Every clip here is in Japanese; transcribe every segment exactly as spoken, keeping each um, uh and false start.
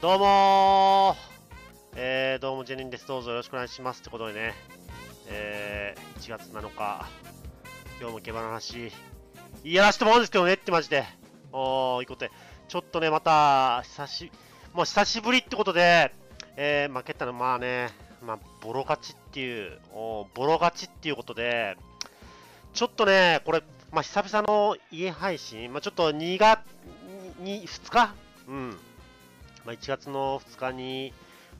どうもー、えー、どうもジェニンです。どうぞよろしくお願いしますってことでね、えー、いちがつなのか、今日も下馬の話、やらしてもらうんですけどねってマジで。おー、いいことで。ちょっとね、また、久し、もう久しぶりってことで、えー、負けたの、まあね、まあ、ボロ勝ちっていう、おー、ボロ勝ちっていうことで、ちょっとね、これ、まあ、久々の家配信、まあ、ちょっとにがつ、ふつか?うん。まあいちがつのふつかに、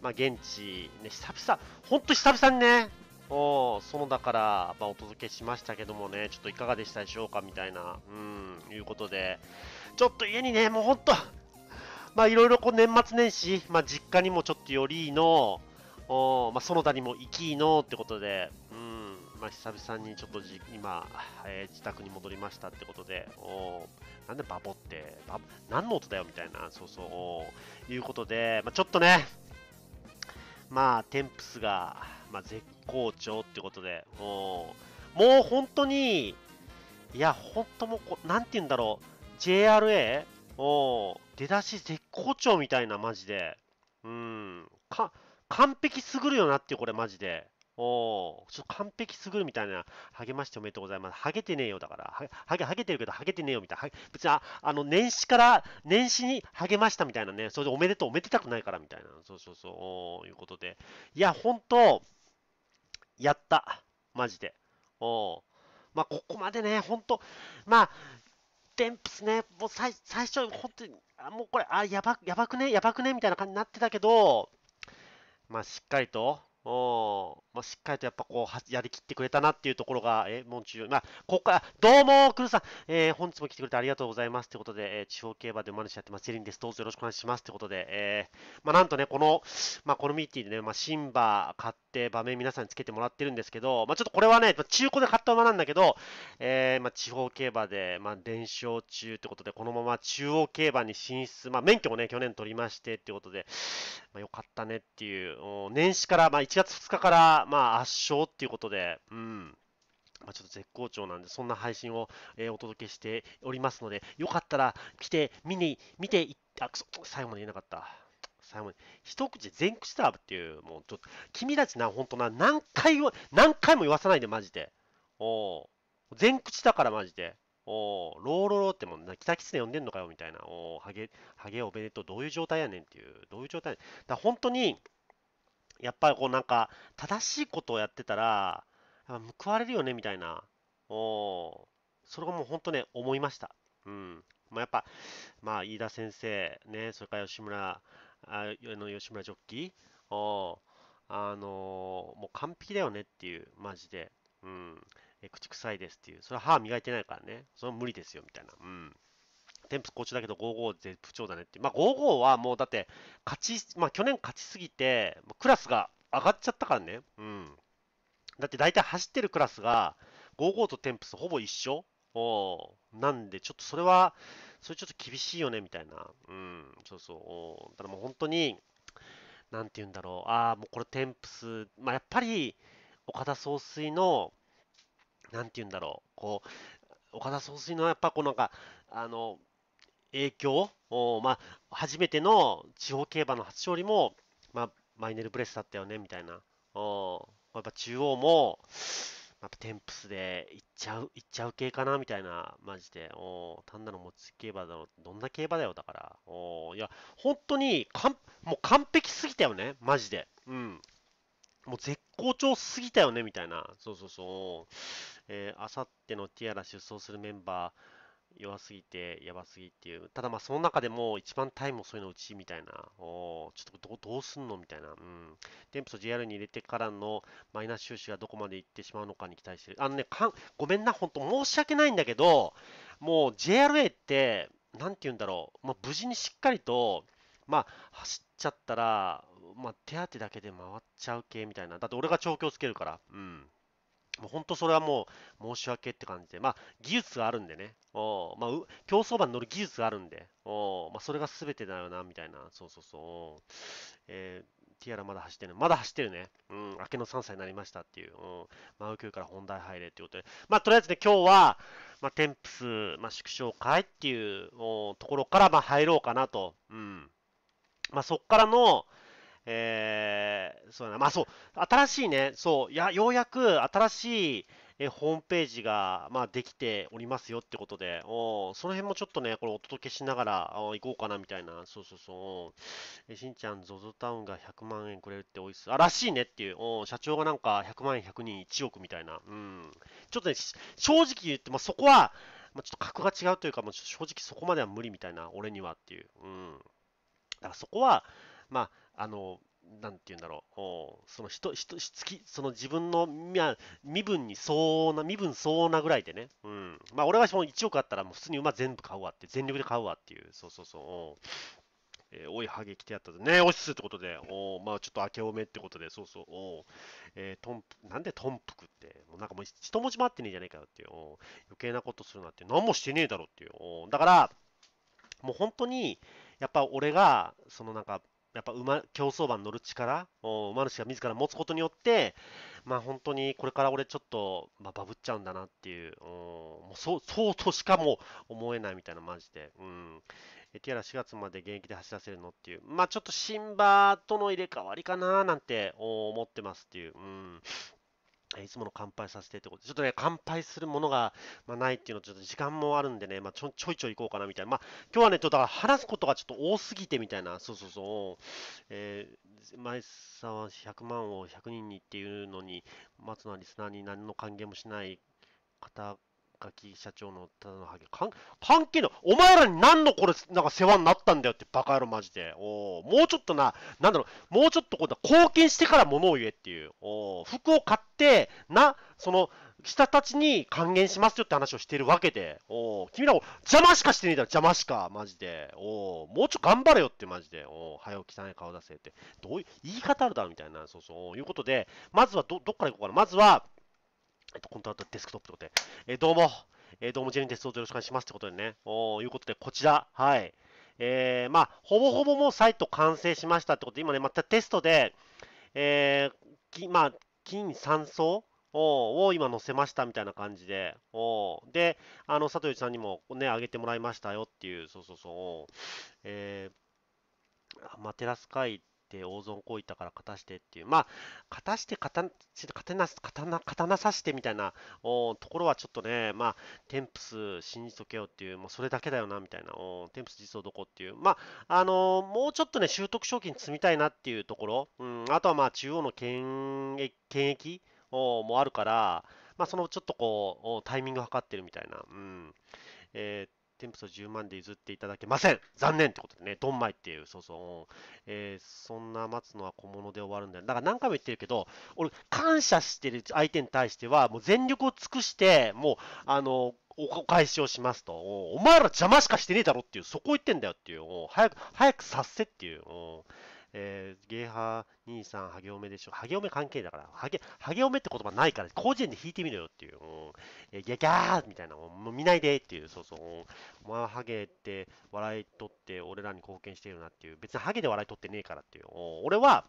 まあ、現地、ね、久々、本当久々にね、おそのだから、まあ、お届けしましたけどもね、ちょっといかがでしたでしょうかみたいな、うん、いうことで、ちょっと家にね、もう本当、まあいろいろこう年末年始、まあ実家にもちょっとよりの、おまあそのだにも行きのってことで、うん、まあ久々にちょっとじ今、えー、自宅に戻りましたってことで、おなんでバボって、バボ何の音だよみたいな、そうそう、いうことで、まあ、ちょっとね、まあ、テンプスが、まあ、絶好調ってことで、もう本当に、いや、本当もう、なんて言うんだろう、ジェイアールエー、出だし絶好調みたいな、マジで、うん、か完璧すぐるよなって、これ、マジで。おちょっと完璧すぐるみたいな、励ましておめでとうございます。ハゲてねえよだから、ハゲ、ハゲ、ハゲてるけど、ハゲてねえよみたいな、別にああの年始から、年始に励ましたみたいなね、それでおめでとう、おめでたくないからみたいな、そうそうそう、いうことで、いや、本当、やった、マジで。おまあ、ここまでね、本当、まあ、テンプスね、もう 最, 最初、本当に、あもうこれ、あやば、やばくね、やばくねみたいな感じになってたけど、まあ、しっかりと、おまあ、しっかりとやっぱこうやりきってくれたなっていうところが、えもう重要、まあ、ここからどうも、クルーさん、えー、本日も来てくれてありがとうございますということで、えー、地方競馬で馬主やってます、ジェリンです、どうぞよろしくお願いしますということで、えーまあ、なんとね、この、まあ、このミーティーでね、まあ、新馬買って、場面皆さんにつけてもらってるんですけど、まあ、ちょっとこれはね、中古で買った馬なんだけど、えーまあ、地方競馬で、まあ、連勝中ということで、このまま中央競馬に進出、まあ、免許もね、去年取りましてということで、まあ、よかったねっていう、年始から、まあ、いちがつふつかから、まあ、圧勝っていうことで、うんまあ、ちょっと絶好調なんで、そんな配信を、えー、お届けしておりますので、よかったら来て、見に、見ていあくそ、最後まで言えなかった。最後に、一口全口ターブっていう、もうちょっと、君たちな、ほんとな、何回も、何回も言わさないで、マジで。お全口だから、マジで。おーローローローってもんな、キタキツネ呼んでんのかよ、みたいな。おハゲ、ハゲおべでと、どういう状態やねんっていう、どういう状態やねん。だ本当に、やっぱりこうなんか正しいことをやってたら報われるよねみたいな、おそれがもう本当ね思いました。うんまあ、やっぱ、まあ、飯田先生、ね、それから吉村、あの吉村ジョッキー、おあのー、もう完璧だよねっていう、マジで、うんえ、口臭いですっていう、それは歯磨いてないからね、それは無理ですよみたいな。うんテンプス好調だけどごじゅうご絶不調だねって。まあごじゅうごはもうだって、勝ち、まあ去年勝ちすぎて、クラスが上がっちゃったからね。うん。だって大体走ってるクラスが、ごじゅうごとテンプスほぼ一緒おなんで、ちょっとそれは、それちょっと厳しいよねみたいな。うん、そうそう。だからもう本当に、なんて言うんだろう。ああ、もうこれテンプス、まあやっぱり、岡田総帥の、なんて言うんだろう。こう、岡田総帥のやっぱこうなんか、あの、影響を、まあ、初めての地方競馬の初勝利も、まあ、マイネルブレスだったよねみたいなおやっぱ中央もやっぱテンプスで行っちゃう行っちゃう系かなみたいなマジでお単なる持ち競馬だろどんな競馬だよだからおいや本当にかんもう完璧すぎたよねマジで、うん、もう絶好調すぎたよねみたいなそうそうそう、えー、あさってのティアラ出走するメンバー弱すぎて、やばすぎっていう。ただまあ、その中でも一番タイム遅いのうちみたいな。おちょっと ど, どうすんのみたいな。うん。テンプスを ジェイアール に入れてからのマイナス収支がどこまでいってしまうのかに期待してる。あのね、かんごめんな、本当申し訳ないんだけど、もう ジェイアールエー って、なんて言うんだろう。まあ、無事にしっかりと、まあ、走っちゃったら、まあ、手当てだけで回っちゃう系みたいな。だって俺が調教つけるから。うん。もう本当それはもう申し訳って感じで、まあ技術があるんでね、おまあ、競走馬に乗る技術があるんで、おまあ、それが全てだよな、みたいな、そうそうそう、えー、ティアラまだ走ってるね、まだ走ってるね、うん、明けのさんさいになりましたっていう、うん、マウキューから本題入れってことで、まあとりあえずね、今日は、まあ、テンプス、まあ、縮小会っていうところからまあ入ろうかなと、うん、まあそっからの、えー、そうだな、まあそう、新しいね、そう、いや、ようやく新しい、えホームページが、まあ、できておりますよってことで、おその辺もちょっとね、これお届けしながら行こうかなみたいな、そうそうそう、えしんちゃん、ゾゾタウンがひゃくまんえんくれるって多いっす、あ、らしいねっていう、お社長がなんかひゃくまんえん、ひゃくにん、いちおくみたいな、うん、ちょっとね、正直言って、まあ、そこは、まあ、ちょっと格が違うというか、もう正直そこまでは無理みたいな、俺にはっていう、うん、だからそこは、まあ、あの、なんて言うんだろう、おその人、人、しつき、その自分の身分に相応な、身分相応なぐらいでね、うん。まあ、俺はそのいちおくあったら、もう普通に馬全部買うわって、全力で買うわっていう、そうそうそう、えー、おい、ハゲ来てやったと、ね、オシスってことで、おまあ、ちょっと明けおめってことで、そうそう、おえー、とんなんでとんぷくって、もうなんかもう一文字も合ってねえじゃねえかよっていう、余計なことするなって、なんもしてねえだろっていう、おだから、もう本当に、やっぱ俺が、そのなんか、やっぱ馬競走馬に乗る力を馬主が自ら持つことによって、まあ、本当にこれから俺ちょっと、まあ、バブっちゃうんだなっていう、うん、もうそう、そうとしかも思えないみたいなマジで、うん、ティアラしがつまで現役で走らせるのっていう、まあ、ちょっとシンバとの入れ替わりかななんて思ってますっていう。うん、いつもの乾杯させてってことで、ちょっとね、乾杯するものが、まあ、ないっていうのは、ちょっと時間もあるんでね、まあ、ちょ、ちょいちょい行こうかなみたいな、まあ、今日はね、ちょっと話すことがちょっと多すぎてみたいな、そうそうそう、えー、前さんはひゃくまんをひゃくにんにっていうのに、松野リスナーに何の還元もしない方、柿社長のただのハゲ、関係の、お前らに何のこれ、なんか世話になったんだよって、バカ野郎マジで。おもうちょっとな、なんだろう、もうちょっとこうだ、貢献してから物を言えっていう、お服を買って、な、その、下たちに還元しますよって話をしてるわけで、お君らを邪魔しかしてねえだろ、邪魔しか、マジで。おもうちょっと頑張れよって、マジで。お早起きさない顔出せって、どういう、言い方あるだろみたいな、そうそう、いうことで、まずはど、どっから行こうかな、まずは、えっと、コントラクトデスクトップってことで、えー、どうも、えー、どうもジェニーです。どうぞよろしくお願いしますってことでね、おいうことで、こちら、はい。えー、まあ、ほぼほぼもうサイト完成しましたってことで、今ね、またテストで、えー、きまあ、金さん層を今載せましたみたいな感じで、おで、あの、佐藤さんにもね、あげてもらいましたよっていう、そうそうそう、えー、まあ、テラス会で大損こいたから勝たしてっていう、まあ、勝たして勝た、勝てな、勝たな、勝たなさしてみたいなおところはちょっとね、まあ、テンプス信じとけよっていう、もうそれだけだよなみたいな、おテンプス実装どこっていう、まあ、あのー、もうちょっとね、習得賞金積みたいなっていうところ、うん、あとはまあ、中央の権益、権益おもあるから、まあ、そのちょっとこう、タイミングを図ってるみたいな、うん。えーテンプスをじゅうまんで譲っていただけません。残念ってことでね、ドンマイっていう、そうそう、えー、そんな待つのは小物で終わるんだよ。だから何回も言ってるけど、俺、感謝してる相手に対しては、もう全力を尽くして、もう、あの、お返しをしますと、お, お前ら邪魔しかしてねえだろっていう、そこ言ってんだよっていう、早く、早く察せっていう。えー、ゲーハー兄さん、ハゲおめでしょ。ハゲおめ関係だから。ハゲ、ハゲおめって言葉ないから、広辞苑で弾いてみろよっていう。うん、ギャギャーみたいな。もう見ないでっていう。そうそう。お前はハゲって笑い取って、俺らに貢献しているなっていう。別にハゲで笑い取ってねえからっていう。俺は、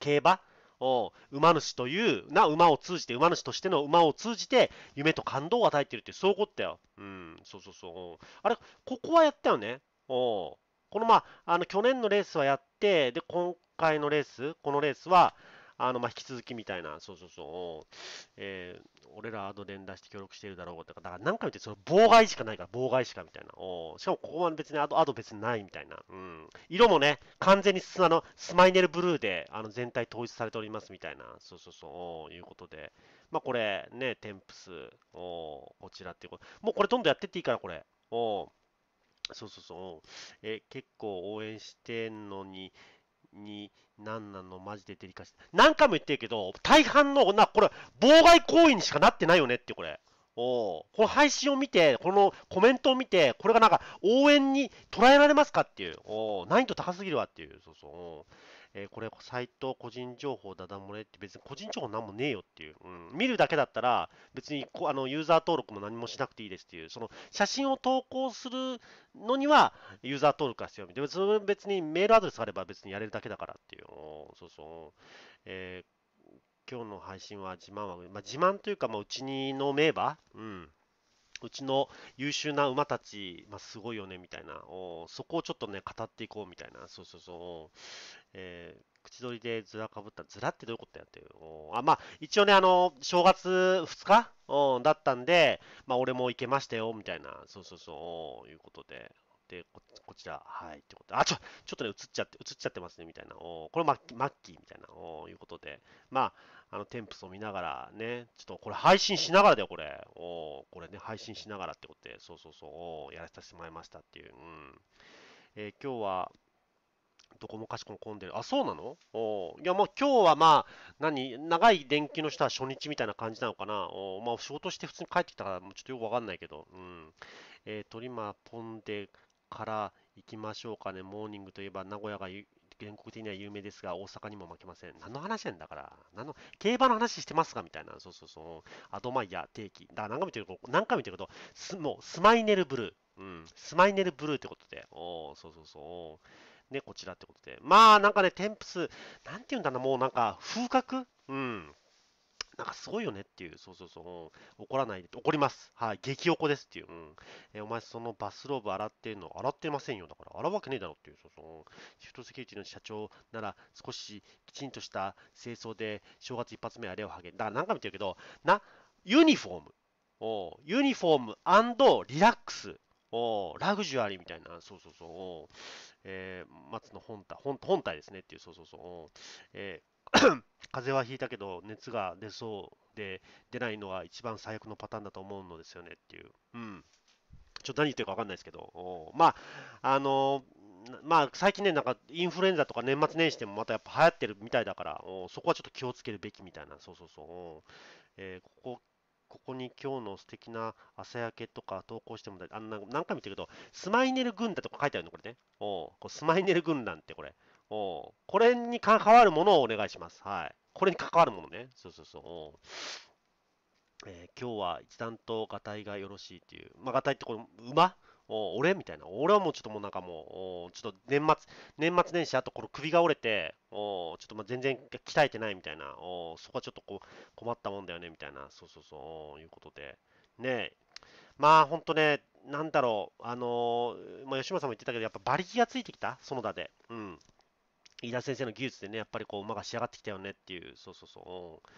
競馬お馬主という、な、馬を通じて、馬主としての馬を通じて、夢と感動を与えてるっていう、そういうことだよ。うん、そうそうそう。あれ、ここはやったよね。おこの、まあ、あの去年のレースはやって、で、今回のレース、このレースは、あのまあ、引き続きみたいな、そうそうそう、えー、俺らアドレン出して協力しているだろうとか、だから何回も言って、その妨害しかないから、妨害しかみたいな、おしかもここは別にアド、アド別にないみたいな、うん、色もね、完全にあのスマイネルブルーであの全体統一されておりますみたいな、そうそうそう、いうことで、まあ、これ、ね、テンプス、おこちらっていうこと、もうこれ、どんどんやってっていいから、これ。おそうそうそう。え、結構応援してんのに、に、なんなのマジでデリカシー。何回も言ってるけど、大半の、な、これ、妨害行為にしかなってないよねって、これ。おこの配信を見て、このコメントを見て、これがなんか応援に捉えられますかっていう、お難易度高すぎるわっていう、そうそう、えー、これ、サイト、個人情報、ダダ漏れって、別に個人情報なんもねえよっていう、うん、見るだけだったら、別にこあのユーザー登録も何もしなくていいですっていう、その写真を投稿するのにはユーザー登録が必要みたいな、別にメールアドレスがあれば別にやれるだけだからっていう、おそうそう。えー今日の配信は自慢は、まあ、自慢というか、まあ、うちの名馬、うん、うちの優秀な馬たち、まあ、すごいよねみたいな、おそこをちょっとね、語っていこうみたいな、そうそうそう、えー、口取りでずらかぶった、ずらってどういうことやってるあ、まあ、一応ね、あの正月ふつかおだったんで、まあ、俺も行けましたよみたいな、そうそうそう、いうことで。で こ, こちら、はい、ってことで、あ、ちょ、ちょっとね、映っちゃって、映っちゃってますね、みたいな、おこれマッキー、マッキーみたいな、おいうことで、まあ、あの、テンプスを見ながらね、ちょっとこれ配信しながらだよ、これ、おこれね、配信しながらってことで、そうそうそう、やらせてしまいましたっていう、うん。えー、今日は、どこもかしこも混んでる。あ、そうなの？おいや、もう今日はまあ、何、長い連休の人は初日みたいな感じなのかな。おまあ、仕事して普通に帰ってきたから、もうちょっとよくわかんないけど、うん。えー、トリマーポンで、から行きましょうかね。モーニングといえば名古屋が全国的には有名ですが、大阪にも負けません。何の話なんだから。何の競馬の話してますかみたいな。そうそうそう。アドマイヤ、定期。だから何回見てること、何回見てること、すもうスマイネルブルー。うん。スマイネルブルーってことで。おー、そうそうそう。ね、こちらってことで。まあ、なんかね、テンプス、なんて言うんだな、もうなんか、風格うん。なんかすごいよねっていう、そうそうそう、怒らないで、怒ります。はい、激怒ですっていう、うんえー。お前そのバスローブ洗ってるの、洗ってませんよ。だから洗うわけねえだろっていう、そうそう。シフトセキュリティの社長なら少しきちんとした清掃で正月一発目あれをはげ、だから何回見てるけど、な、ユニフォーム、おユニフォーム&リラックス。おラグジュアリーみたいな、そうそうそう、えー、松の本体、本、本体ですねっていう、そうそうそう、えー、風邪はひいたけど、熱が出そうで、出ないのが一番最悪のパターンだと思うのですよねっていう、うん、ちょっと何言ってるか分かんないですけど、おまあ、あのー、まあ最近ね、なんかインフルエンザとか年末年始でもまたやっぱ流行ってるみたいだから、おそこはちょっと気をつけるべきみたいな、そうそうそう、えー、ここ、ここに今日の素敵な朝焼けとか投稿してもらって、あんな何回見てるけど、スマイネル軍団とか書いてあるの、これね。おうこれスマイネル軍団ってこれ。おうこれに関わるものをお願いします。はい。これに関わるものね。そうそうそう。おうえー、今日は一段とガタイがよろしいっていう。まあ、ガタイってこれ、馬お俺みたいな。俺はもうちょっともうなんかもう、ちょっと年末、年末年始、あとこの首が折れて、おちょっとまあ全然鍛えてないみたいな。おそこはちょっとこう困ったもんだよねみたいな。そうそうそう、いうことで。ねえ。まあ本当ね、なんだろう。あのー、まあ、吉村さんも言ってたけど、やっぱ馬力がついてきた、園田で。うん。飯田先生の技術でね、やっぱりこう馬が仕上がってきたよねっていう、そうそうそう。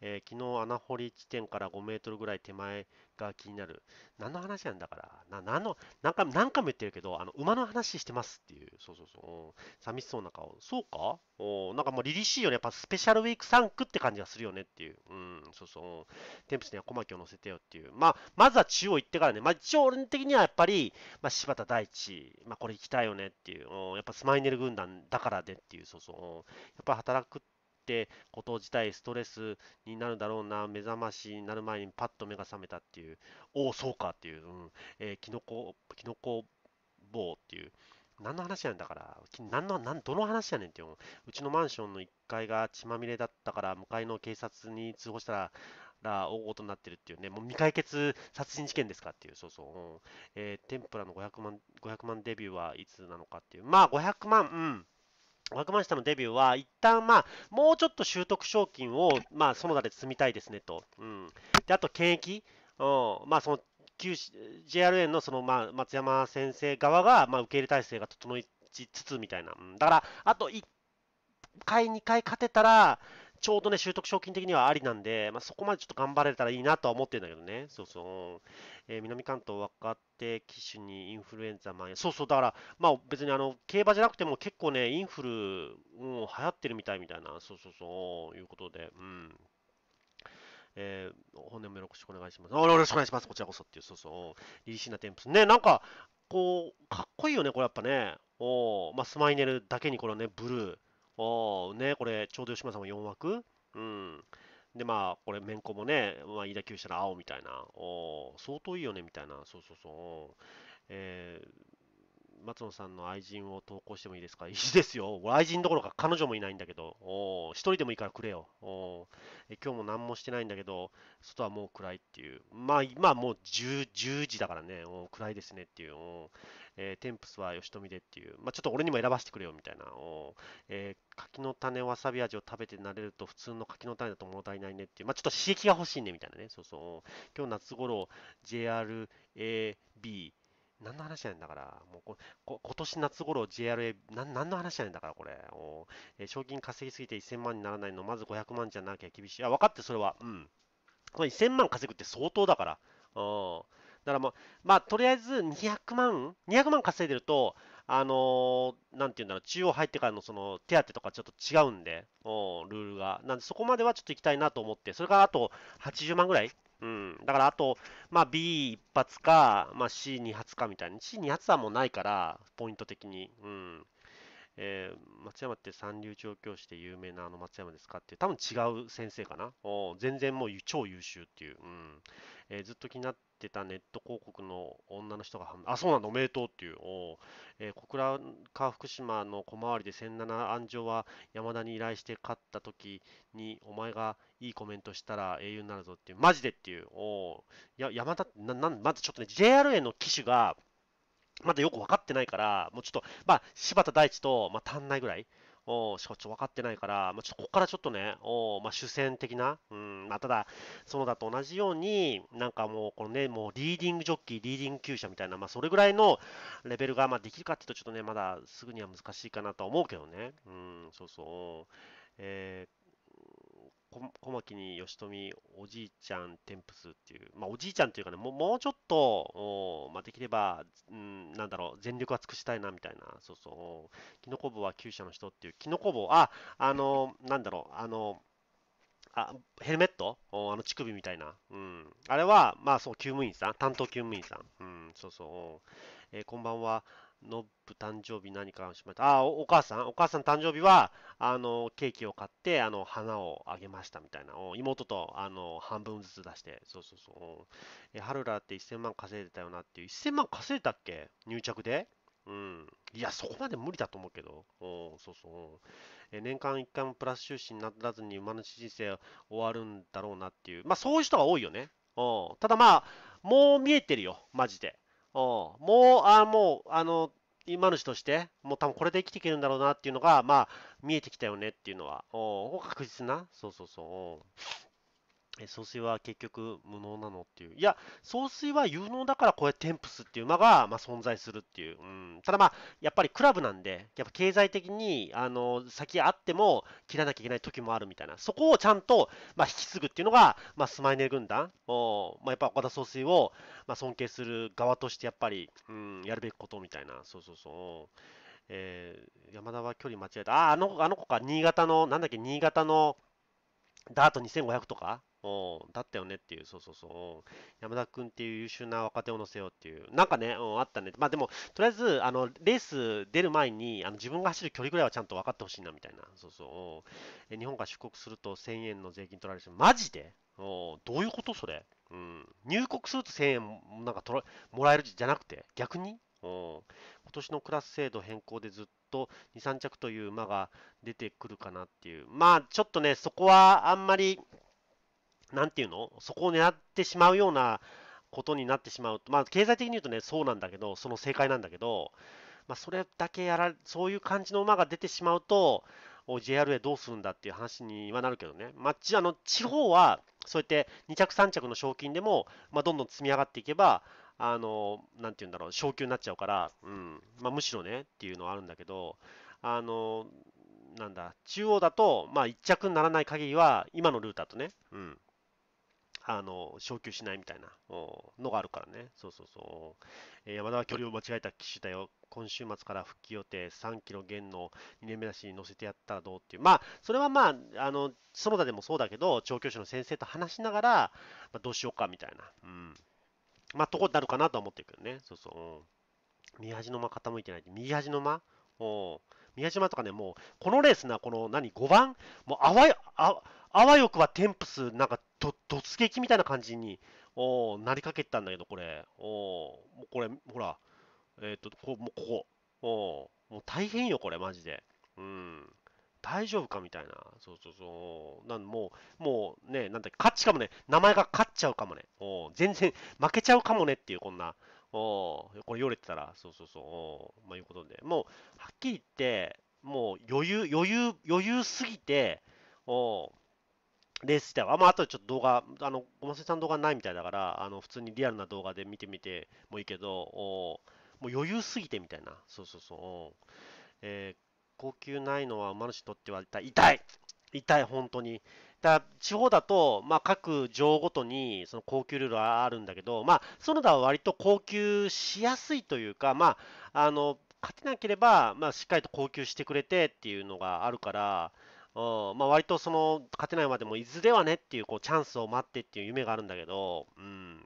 えー、昨日穴掘り地点からごメートルぐらい手前が気になる。何の話なんだから、な何の何回、何回も言ってるけど、あの馬の話してますっていう、そうそうそう。寂しそうな顔。そうかおなんかもう凛々しいよね。やっぱスペシャルウィークさん区って感じがするよねっていう。うん、そうそう。テンプスには小牧を乗せてよっていう。まあ、まずは中央行ってからね。まあ、一応俺的にはやっぱり、まあ、柴田大地、まあ、これ行きたいよねっていう。やっぱスマイネル軍団だからでっていう、そうそう。やっぱ働くってこと自体ストレスになるだろうな。目覚ましになる前にパッと目が覚めたっていう。おお、そうかっていう。うん。えー、キノコ、キノコ棒っていう。何の話やねんだから、何の何どの話やねんってよ。うちのマンションのいっかいが血まみれだったから、向かいの警察に通報したら、ら大事になってるっていうね、もう未解決殺人事件ですかっていう、そうそう、うんえー、天ぷらのごひゃくまん、ごひゃくまんデビューはいつなのかっていう、まあごひゃくまん、うん。ごひゃくまん下のデビューは、一旦まあ、もうちょっと習得賞金を、まあ、その他で積みたいですねと。うん、であと、検疫、うん、まあ、その、ジェイアールエー の, そのまあ松山先生側がまあ受け入れ体制が整いつつみたいな、だからあといっかい、にかい勝てたら、ちょうどね、習得賞金的にはありなんで、まあ、そこまでちょっと頑張れたらいいなとは思ってるんだけどね。そうそう。えー、南関東若手騎手にインフルエンザ蔓延。そうそう、だから、まあ別にあの、競馬じゃなくても結構ね、インフル、うん、流行ってるみたいみたいな、そうそうそう、いうことで、うん。えー、本年もよろしくお願いします。あ、よろしくお願いします。こちらこそっていう、そうそう。リリシーなテンプス。ね、なんか、こう、かっこいいよね、これやっぱね。おまあ、スマイネルだけにこれね、ブルー。おね、これ、ちょうど吉村さんもよんわく。うん。で、まあ、これ、めんこもね、まあ、飯田球したら青みたいな、お相当いいよね、みたいな、そうそうそう。えー、松野さんの愛人を投稿してもいいですか？いいですよ。愛人どころか彼女もいないんだけど、お一人でもいいからくれよ。おえ今日も何もしてないんだけど、外はもう暗いっていう。まあ、今もう 10, 10時だからね、お暗いですねっていう。おえー、テンプスは吉富でっていう、まあ、ちょっと俺にも選ばせてくれよみたいな、お、えー、柿の種わさび味を食べて慣れると普通の柿の種だと物足りないねっていう、まあ、ちょっと刺激が欲しいねみたいなね、そうそう、今日夏頃 ジェイアールエービー、何の話じゃないんだから、もうここ今年夏頃 ジェイアールエー、何の話じゃないんだから、これ、おえー、賞金稼ぎすぎてせんまんにならないの、まずごひゃくまんじゃなきゃ厳しい、あ分かって、それは、うん、これせんまん稼ぐって相当だから。おだからもう、まあ、とりあえずにひゃくまん、にひゃくまん稼いでると、あのー、なんていうんだろう、中央入ってからのその手当とかちょっと違うんで、おルールが。なんで、そこまではちょっと行きたいなと思って、それからあとはちじゅうまんぐらい。うん、だからあと、まあ、ビーワン 発か、まあ、シーツー 発かみたいに、シーツー 発はもうないから、ポイント的に。うんえー、松山って三流調教師で有名なあの松山ですかっていう、多分違う先生かな。お全然もう超優秀っていう。うんえー、ずっと気になってたネット広告の女の人が、あ、そうなんだ、おめでとうっていう。おえー、小倉か福島の小回りでせんなな安城は山田に依頼して勝った時に、お前がいいコメントしたら英雄になるぞっていう、マジでっていう。おいや山田ななん、まずちょっとね、ジェイアールエー の機種が、まだよく分かってないから、もうちょっと、まあ、柴田大地と、まあ、足んないぐらい、おしかもちょっと分かってないから、まあ、ちょっとここからちょっとね、おまあ、主戦的な、うんまあ、ただ、そのだと同じように、なんかもう、このね、もうリーディングジョッキー、リーディング厩舎みたいな、まあ、それぐらいのレベルが、まあ、できるかっていうと、ちょっとね、まだすぐには難しいかなとは思うけどね、うん、そうそう。えー小牧に吉富、おじいちゃん、テンプスっていう、まあ、おじいちゃんというかね、もう、 もうちょっと、おまあ、できれば、うん、なんだろう、全力は尽くしたいなみたいな、そうそう、キノコ棒は厩舎の人っていう、キノコ棒、あ、あの、なんだろう、あの、あヘルメットあの乳首みたいな、うん、あれは、まあ、そう、厩務員さん、担当厩務員さん、うん、そうそう、えー、こんばんは。ノブ誕生日何かしました。あお、お母さんお母さん誕生日は、あの、ケーキを買って、あの、花をあげましたみたいな。妹と、あの、半分ずつ出して。そうそうそう。ハルラってせんまん稼いでたよなっていう。せんまん稼いでたっけ入着でうん。いや、そこまで無理だと思うけど。おそうそう。え年間いっかいもプラス収支にならずに馬主人生終わるんだろうなっていう。まあ、そういう人が多いよね。おただまあ、もう見えてるよ。マジで。おもう、あもう、あの、今の人として、もう多分これで生きていけるんだろうなっていうのが、まあ、見えてきたよねっていうのは、お確実な、そうそうそう、総帥は結局無能なのっていう、いや、総帥は有能だから、こうやってテンプスっていう馬が、まあ、存在するっていう、うん、ただまあ、やっぱりクラブなんで、やっぱ経済的にあの先あっても切らなきゃいけない時もあるみたいな、そこをちゃんと、まあ、引き継ぐっていうのが、まあ、スマイネ軍団、おまあ、やっぱ岡田総帥を、まあ、尊敬する側としてやっぱり、うん、やるべきことみたいな、そうそうそう、えー、山田は距離間違えた、あ、あの、あの子か、新潟の、なんだっけ、新潟のダートにせんごひゃくとか。おだったよねっていう、そうそうそう。山田君っていう優秀な若手を乗せようっていう、なんかね、あったね。まあでも、とりあえず、あのレース出る前にあの自分が走る距離ぐらいはちゃんと分かってほしいなみたいな、そうそう。日本が出国するとせんえんの税金取られるし、マジでおどういうことそれ、うん、入国するとせんえんなんか取らもらえるじゃなくて、逆にお今年のクラス制度変更でずっとに、さん着という馬が出てくるかなっていう、まあちょっとね、そこはあんまり。なんていうのそこを狙ってしまうようなことになってしまうと、まあ、経済的に言うとね、そうなんだけど、その正解なんだけど、まあ、それだけやられ、そういう感じの馬が出てしまうと、ジェイアールエー どうするんだっていう話にはなるけどね、まあ、あの地方は、そうやってに着、さん着の賞金でも、まあ、どんどん積み上がっていけば、あのなんていうんだろう、昇級になっちゃうから、うんまあ、むしろねっていうのはあるんだけど、あのなんだ、中央だと、まあ、いち着にならない限りは、今のルーターとね、うんあの昇級しないみたいなのがあるからね。そうそうそう。えー、山田は距離を間違えた騎手だよ。今週末から復帰予定さんキロ減のにねんめだしに乗せてやったらどうっていう。まあ、それはまあ、あの園田でもそうだけど、調教師の先生と話しながら、まあ、どうしようかみたいな。うん。まあ、とこになるかなとは思ってるけどね。そうそう。右端の間傾いてない。右端の間お宮島とかね、もう、このレースな、この何、ごばん、もう、あわい、あ、あわよくはテンプス、なんかど、突撃みたいな感じにおなりかけてたんだけど、これ。おこれ、ほら、えっと、こもうここ。おもう大変よ、これ、マジで。うん。大丈夫かみたいな。そうそうそう。なんもう、もうね、なんだっけ、勝ちかもね。名前が勝っちゃうかもね。お全然、負けちゃうかもねっていう、こんな。おこれ、よれてたら、そうそうそう。おまあ、いうことで。もう、はっきり言って、もう、余裕、余裕、余裕すぎて、おレース自体は。まあ、あとちょっと動画、あの、ごませさん動画ないみたいだから、あの、普通にリアルな動画で見てみてもいいけど、おもう余裕すぎてみたいな。そうそうそう。えー高級ないのは馬主にとっては痛い、痛い、痛い、本当に。だから地方だと、まあ、各場ごとにその高級ルールはあるんだけど、まあ、園田は割と高級しやすいというか、まあ、あの勝てなければ、まあ、しっかりと高級してくれてっていうのがあるから、うんまあ、割とその勝てないまでもいずれはねっていう、こうチャンスを待ってっていう夢があるんだけど。うん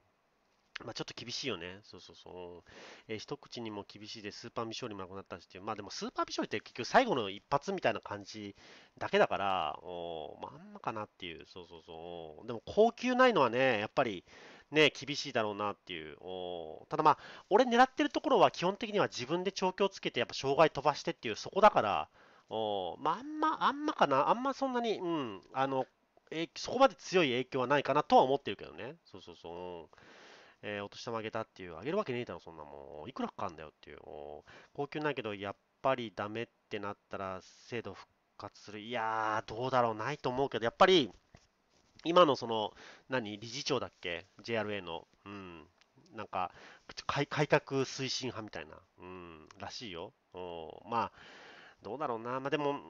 まあちょっと厳しいよね。そうそうそう。えー、一口にも厳しいで、スーパー未勝利もなくなったしっていう。まあでもスーパー未勝利って結局最後の一発みたいな感じだけだから、おまああんまかなっていう。そうそうそう。でも高級ないのはね、やっぱりね、厳しいだろうなっていう。おただまあ、俺狙ってるところは基本的には自分で調教つけて、やっぱ障害飛ばしてっていう、そこだから、おまああんま、あんまかな。あんまそんなに、うん、あの、えそこまで強い影響はないかなとは思ってるけどね。そうそうそう。えー、お年玉あげたっていう、あげるわけねえだろ、そんなもん。いくらかかんだよっていう。高級ないけど、やっぱりダメってなったら、制度復活する。いやー、どうだろう、ないと思うけど、やっぱり、今のその、何、理事長だっけ ?ジェイアールエー の。うん。なんか、改革推進派みたいな。うん。らしいよ。うん。まあ、どうだろうな。まあでも、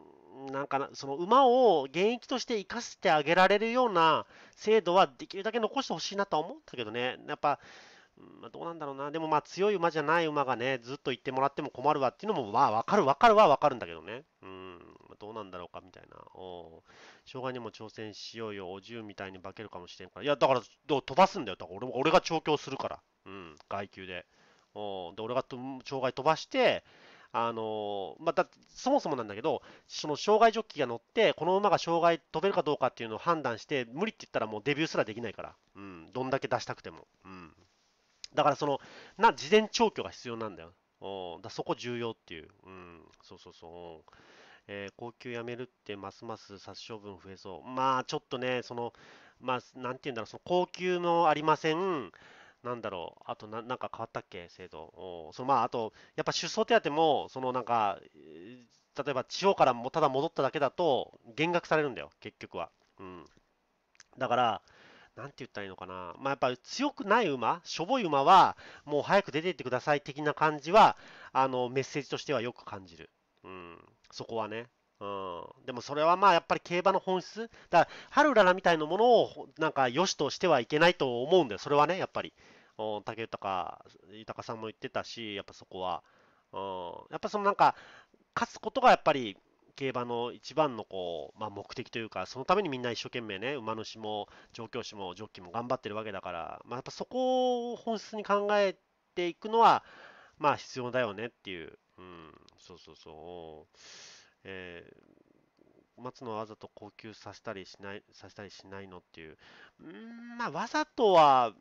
なんか、その馬を現役として生かしてあげられるような制度はできるだけ残してほしいなとは思ったけどね、やっぱ、まあ、どうなんだろうな、でもまあ強い馬じゃない馬がね、ずっと行ってもらっても困るわっていうのも、まあ分かる、分かるは分かるんだけどね、うん、どうなんだろうかみたいな、お障害にも挑戦しようよ、おじゅうみたいに化けるかもしれんから、いや、だからどう飛ばすんだよ、だから 俺, 俺が調教するから、うん、外給で、おで俺が障害飛ばして、あのーまあ、だそもそもなんだけど、その障害ジョッキーが乗って、この馬が障害飛べるかどうかっていうのを判断して、無理って言ったらもうデビューすらできないから、うん、どんだけ出したくても。うん、だからそのな、事前調教が必要なんだよ。おだそこ重要っていう。うん、そうそうそう。えー、高級やめるって、ますます殺処分増えそう。まあ、ちょっとね、その、まあ、なんていうんだろう、その高級もありません。なんだろうあとな、なんか変わったっけ、制度。おそのまあ、あと、やっぱ出走手当も、そのなんか、例えば地方からもただ戻っただけだと、減額されるんだよ、結局は。うん、だから、なんて言ったらいいのかな、まあ、やっぱ強くない馬、しょぼい馬は、もう早く出ていってください的な感じは、あのメッセージとしてはよく感じる。うん、そこはね。うん、でもそれはまあやっぱり競馬の本質だから、春うららみたいなものをなんか良しとしてはいけないと思うんだよ、それはね、やっぱり。武豊、豊さんも言ってたし、やっぱそこは、うん、やっぱそのなんか、勝つことがやっぱり競馬の一番のこう、まあ、目的というか、そのためにみんな一生懸命ね、馬主も調教師もジョッキーも頑張ってるわけだから、まあ、やっぱそこを本質に考えていくのは、まあ必要だよねっていう、うん、そうそうそう。えー、待つのはわざと高級させたりしない、させたりしないのっていう。んまあ、わざとは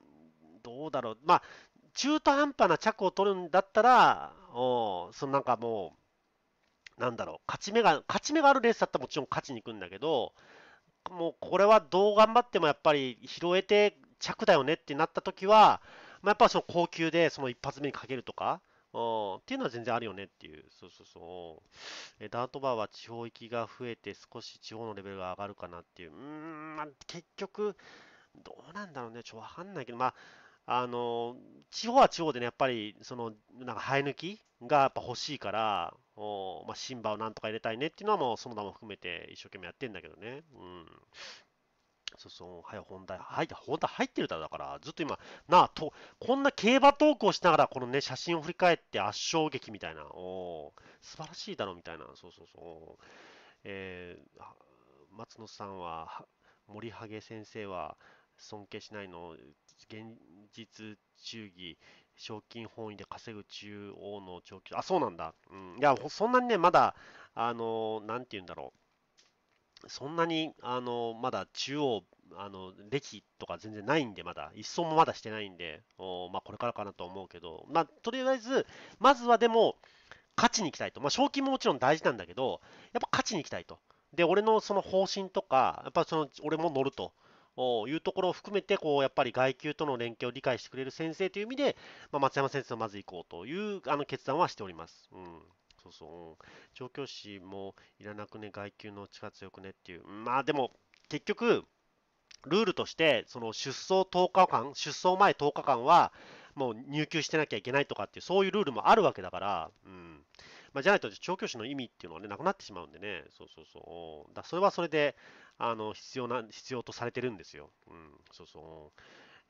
どうだろう。まあ、中途半端な着を取るんだったら、おそのなんかもう、なんだろう、勝ち目が、勝ち目があるレースだったらもちろん勝ちに行くんだけど、もうこれはどう頑張ってもやっぱり拾えて着だよねってなったときは、まあ、やっぱその高級でその一発目にかけるとか。っていうのは全然あるよねっていう。そうそうそう。えダートバーは地方行きが増えて少し地方のレベルが上がるかなっていう。うーん、まあ、結局、どうなんだろうね。ちょっとわかんないけど、まあ、あの、地方は地方でね、やっぱり、その、なんか生え抜きがやっぱ欲しいから、おまあ、シンバをなんとか入れたいねっていうのはもう、その名も含めて一生懸命やってんだけどね。うん。そうそう、はい、本題、はい、本題入ってるだろ、だから、ずっと今、なあと、こんな競馬トークをしながら、このね、写真を振り返って圧勝劇みたいな、お素晴らしいだろ、みたいな、そうそうそう、えー、松野さんは、森萩先生は、尊敬しないの、現実忠義、賞金本位で稼ぐ中央の長期、あ、そうなんだ、うん、いや、そんなにね、まだ、あの、なんて言うんだろう。そんなにあのまだ中央あの歴とか全然ないんで、まだ一層もまだしてないんで、おまあ、これからかなと思うけど、まあ、とりあえずまずはでも勝ちに行きたいと、まあ、賞金ももちろん大事なんだけど、やっぱ勝ちに行きたいと。で、俺のその方針とか、やっぱその俺も乗るというところを含めて、こうやっぱり外給との連携を理解してくれる先生という意味で、まあ、松山先生をまず行こうというあの決断はしております。うん、そうそう、調教師もいらなくね、外給の力強くねっていう、まあでも結局、ルールとして、その出走とおかかん、出走前とおかかんは、もう入給してなきゃいけないとかっていう、そういうルールもあるわけだから、うんまあ、じゃないと調教師の意味っていうのは、ね、なくなってしまうんでね、そうそうそう、だそれはそれであの 必要な必要とされてるんですよ。うん、そうそう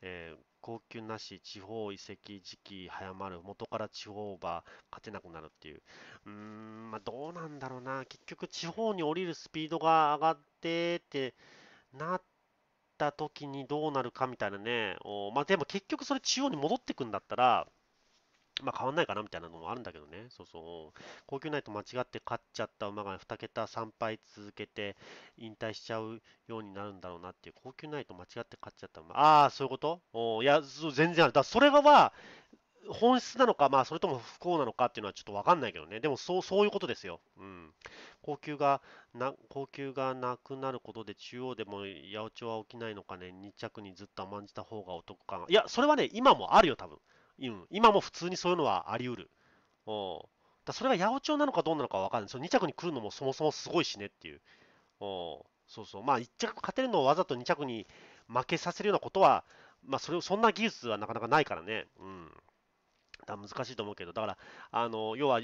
えー、高級なし、地方移籍時期早まる、元から地方馬勝てなくなるっていう、うーん、まあ、どうなんだろうな、結局、地方に降りるスピードが上がってってなった時にどうなるかみたいなね、おまあ、でも結局、それ、中央に戻ってくんだったら、まあ変わんないかなみたいなのもあるんだけどね、そうそう、高級ないと間違って勝っちゃった馬がにけたさんぱい続けて引退しちゃうようになるんだろうなっていう、高級ないと間違って勝っちゃった馬、ああ、そういうことおいや、全然ある、だそれは本質なのか、まあ、それとも不幸なのかっていうのはちょっと分かんないけどね、でもそう、そういうことですよ、うん、高級がな、高級がなくなることで、中央でも八百長は起きないのかね、にちゃくにずっと甘んじた方がお得感、いや、それはね、今もあるよ、多分うん、今も普通にそういうのはあり得る。おだそれが八百長なのかどうなのかは分からない。そのにちゃくに来るのもそもそもすごいしねっていう。おそうそう。まあいっ着勝てるのをわざとにちゃくに負けさせるようなことは、まあそれをそんな技術はなかなかないからね。うん、だ難しいと思うけど、だから、あの要は、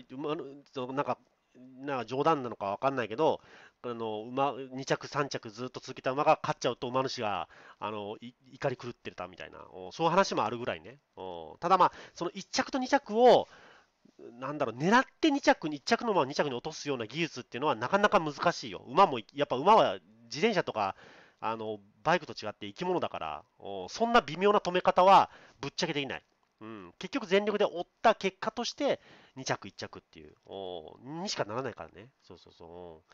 なんか、なんか冗談なのか分かんないけど、あの馬にちゃく、さんちゃくずっと続けた馬が勝っちゃうと馬主があのい怒り狂ってたみたいな、そういう話もあるぐらいね。ただまあ、そのいっちゃくとにちゃくをなんだろう狙ってにちゃくにいっちゃくの馬をにちゃくに落とすような技術っていうのはなかなか難しいよ。馬もやっぱ馬は自転車とかあのバイクと違って生き物だから、そんな微妙な止め方はぶっちゃけできない。うん、結局全力で追った結果としてにちゃくいっちゃくっていうにしかならないからね。そうそうそう。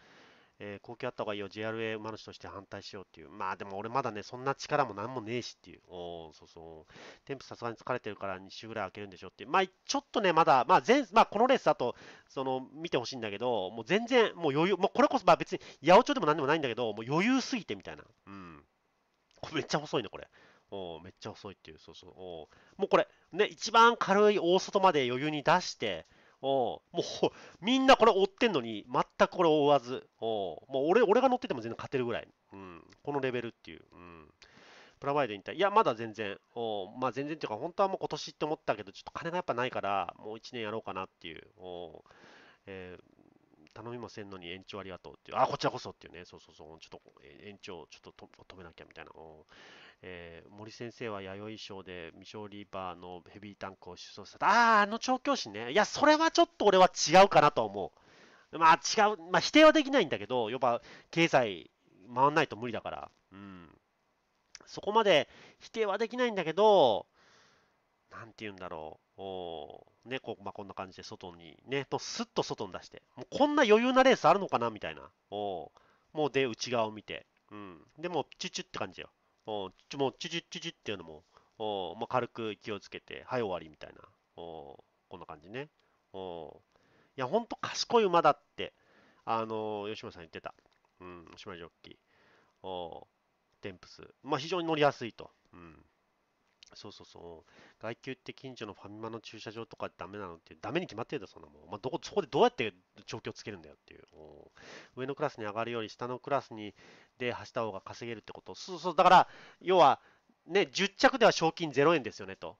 えー、高級あった方がいいよ。ジェイアールエー 馬主として反対しようっていう。まあでも俺まだね、そんな力もなんもねえしっていう。おそうそう。テンプさすがに疲れてるからにしゅうぐらい空けるんでしょっていう。まあちょっとね、まだ、まあ前、まあこのレースだと、その見てほしいんだけど、もう全然、もう余裕、もうこれこそ、まあ別に八百長でもなんでもないんだけど、もう余裕すぎてみたいな。うん。これめっちゃ細いね、これ。おめっちゃ遅いっていう、そうそう。もうこれ、ね、一番軽い大外まで余裕に出して、おもうみんなこれ追ってんのに、全くこれ追わず、おもう 俺, 俺が乗ってても全然勝てるぐらい、うん、このレベルっていう。うん、プラワイド引退、いや、まだ全然、おまあ、全然っていうか、本当はもう今年って思ったけど、ちょっと金がやっぱないから、もういちねんやろうかなっていう。おえー頼みませんのに延長ありがとうっていう、あ、こちらこそっていうね、そうそうそう、ちょっと延長ちょっと止めなきゃみたいな、えー、森先生は弥生賞で未勝利バーのヘビータンクを出走した、ああ、あの調教師ね、いや、それはちょっと俺は違うかなと思う。まあ違う、まあ否定はできないんだけど、やっぱ経済回らないと無理だから、うん、そこまで否定はできないんだけど、なんて言うんだろう。おね、こうまあ、こんな感じで外に、ね、とスッと外に出して、もうこんな余裕なレースあるのかなみたいな。おもうで、内側を見て、うん、でもう、チュチュって感じよ。おちもう、チュチュチュチュっていうのも、おもう軽く気をつけて、はい、終わりみたいな。おこんな感じね。おいや、ほんと賢い馬だって、あのー、吉村さん言ってた。うん、吉村ジョッキー。おテンプス。まあ、非常に乗りやすいと。うんそうそうそう。外給って近所のファミマの駐車場とかダメなのって、ダメに決まってるんだ、そんなもん。まあ、どこ、そこでどうやって調教つけるんだよっていう。上のクラスに上がるより、下のクラスにで走った方が稼げるってこと。そうそう、だから、要は、ね、じゅっちゃくでは賞金ゼロえんですよねと。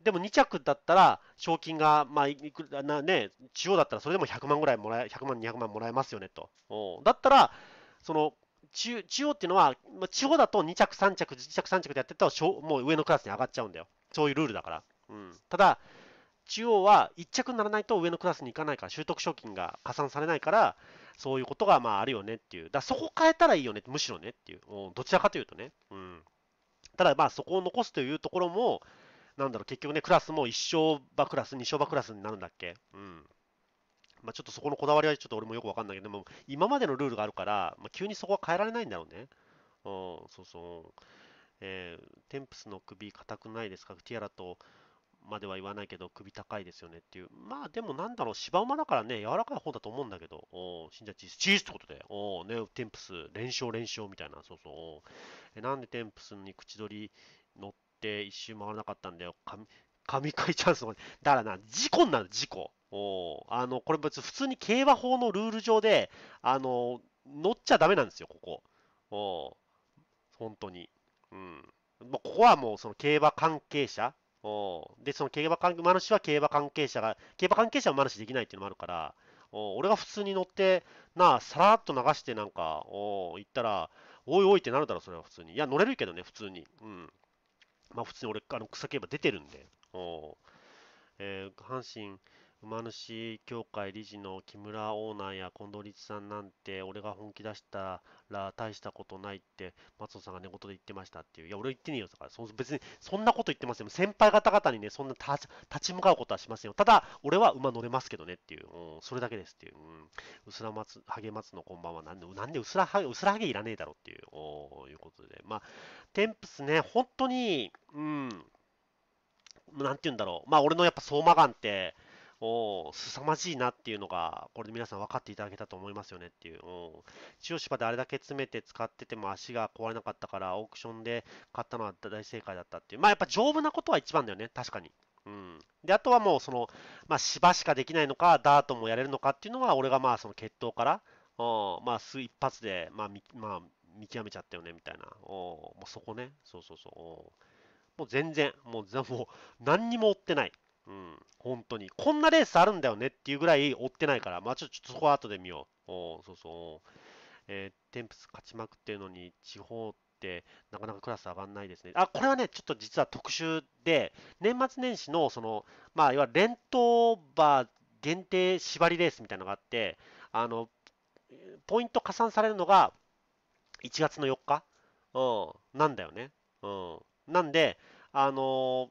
でもにちゃくだったら、賞金が、まあいくな、ね、中央だったらそれでもひゃくまんぐらいもらえ、ひゃくまん、にひゃくまんもらえますよねと。だったら、その、中, 中央っていうのは、まあ、地方だとにちゃく、さんちゃく、いっちゃく、さんちゃくでやってたら、もう上のクラスに上がっちゃうんだよ。そういうルールだから。うん、ただ、中央はいっちゃくにならないと上のクラスに行かないから、習得賞金が加算されないから、そういうことがまああるよねっていう。だそこ変えたらいいよね、むしろねっていう。どちらかというとね。うん、ただ、まあそこを残すというところも、なんだろう、結局ね、クラスもいっ勝馬クラス、に勝馬クラスになるんだっけ。うんまあ、ちょっとそこのこだわりはちょっと俺もよくわかんないけど、でも今までのルールがあるから、まあ、急にそこは変えられないんだろうね。うん、そうそう。えー、テンプスの首硬くないですか？ティアラとまでは言わないけど、首高いですよねっていう。まあでもなんだろう、芝馬だからね、柔らかい方だと思うんだけど、おー、信者チーズ、チーズってことで、おー、ね、テンプス、連勝連勝みたいな、そうそう。え、なんでテンプスに口取り乗って一周回らなかったんだよ、神、神回チャンスまで。だからな、事故になる、事故。おー、あの、これ別に普通に競馬法のルール上で、あの、乗っちゃダメなんですよ、ここ。おー、本当に。うん。ここはもう、その競馬関係者、おで、その競馬関係、馬主は競馬関係者が、競馬関係者は馬主できないっていうのもあるから、お俺が普通に乗って、なあ、さらっと流してなんか、お行ったら、おいおいってなるだろ、それは普通に。いや、乗れるけどね、普通に。うん。まあ、普通に俺、あの草競馬出てるんで。おえー、阪神馬主協会理事の木村オーナーや近藤律さんなんて、俺が本気出したら大したことないって、松尾さんが寝言で言ってましたっていう。いや、俺言ってねえよ、だから。そ別に、そんなこと言ってませんよ。先輩方々にね、そんな立ち、立ち向かうことはしませんよ。ただ、俺は馬乗れますけどねっていう。うん、それだけですっていう。うん、うすら松、ハゲ松のこんばんは。なんで、なんでうすらハゲ、うすらハゲいらねえだろっていう。おいうことで。まあ、テンプスね、本当に、うん、なんて言うんだろう。まあ、俺のやっぱ相馬眼って、おすさまじいなっていうのが、これで皆さん分かっていただけたと思いますよねっていう。千代芝であれだけ詰めて使ってても足が壊れなかったから、オークションで買ったのは大正解だったっていう。まあやっぱ丈夫なことは一番だよね、確かに。うん。で、あとはもうその、まあ芝しかできないのか、ダートもやれるのかっていうのは、俺がまあその決闘から、おまあ一発で、まあ見、まあ、見極めちゃったよねみたいな。おもうそこね、そうそうそう。おもう全然、もう何にも追ってない。うん、本当に。こんなレースあるんだよねっていうぐらい追ってないから、まあちょっとそこは後で見よう。おそうそう、えー。テンプス勝ちまくってるのに、地方ってなかなかクラス上がんないですね。あ、これはね、ちょっと実は特集で、年末年始の、その、まあ、いわゆる連投馬限定縛りレースみたいなのがあって、あの、ポイント加算されるのがいちがつのよっか、うん、なんだよね。うん、なんで、あのー、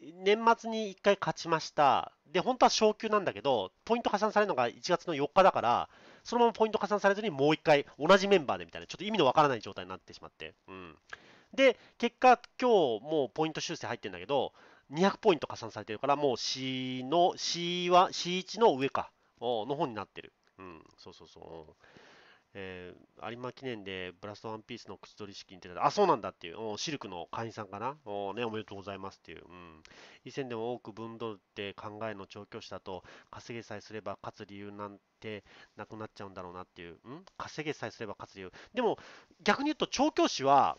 年末にいっかい勝ちました。で、本当は昇級なんだけど、ポイント加算されるのがいちがつのよっかだから、そのままポイント加算されずにもういっかい同じメンバーでみたいな、ちょっと意味のわからない状態になってしまって。うん、で、結果、今日もうポイント修正入ってるんだけど、にひゃくポイント加算されてるから、もう C の、C は、シーワン の上か、の方になってる。うん、そうそうそう。えー、有馬記念でブラストワンピースの口取り式に出た。あ、そうなんだっていう。シルクの会員さんかな。お、ね、おめでとうございますっていう。うん、以前でも多く分取って考えの調教師だと、稼げさえすれば勝つ理由なんてなくなっちゃうんだろうなっていう。ん稼げさえすれば勝つ理由。でも、逆に言うと調教師は、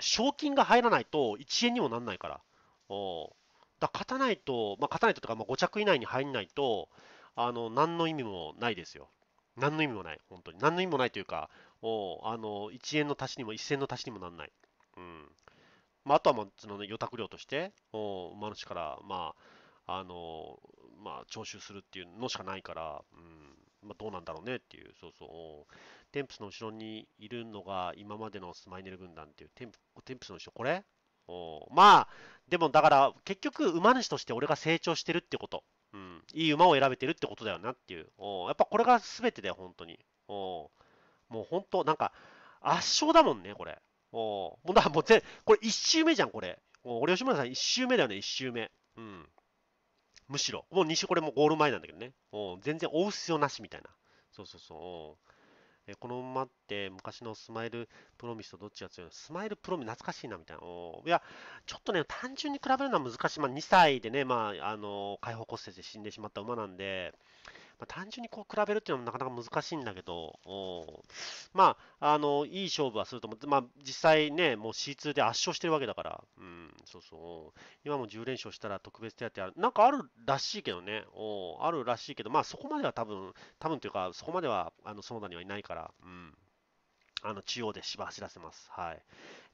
賞金が入らないといちえんにもなんないから。おだから勝たないと、まあ、勝たないととか、まあ、ごちゃく以内に入んないと、あの、何の意味もないですよ。何の意味もない、本当に。何の意味もないというか、おあのいちえんの足しにも、いっせんの足しにもなんない。うんまあ、あとは、まあ、そのね、予託料として、お馬主から、まああのまあ、徴収するっていうのしかないから、うんまあ、どうなんだろうねっていう、そうそう。テンプスの後ろにいるのが、今までのスマイネル軍団っていう、テンプ、テンプスの後ろ、これおまあ、でもだから、結局、馬主として俺が成長してるってこと。うん、いい馬を選べてるってことだよなっていう。おやっぱこれが全てだよ、本当に。おもう本当、なんか圧勝だもんね、これ。おもうだからもう全これいち周目じゃん、これ。お俺、吉村さんいち周目だよね、いち周目。うん、むしろ、もうに周、これもゴール前なんだけどね。お全然追う必要なしみたいな。そうそうそう。えこの馬って昔のスマイルプロミスとどっちが強いの？スマイルプロミス懐かしいなみたいな。おいや、ちょっとね、単純に比べるのは難しい。まあ、にさいでね、まあ、あの、開放骨折で死んでしまった馬なんで、まあ、単純にこう比べるっていうのもなかなか難しいんだけど、おまあ、あの、いい勝負はすると思って、まあ、実際ね、もう シーツー で圧勝してるわけだから、うん、そうそう。今もじゅうれんしょうしたら特別手当ある。なんかあるらしいけどね、おあるらしいけど、まあ、そこまでは多分、多分というか、そこまでは、あの、園田にはいないから、うん。あの、中央で芝走らせます。はい。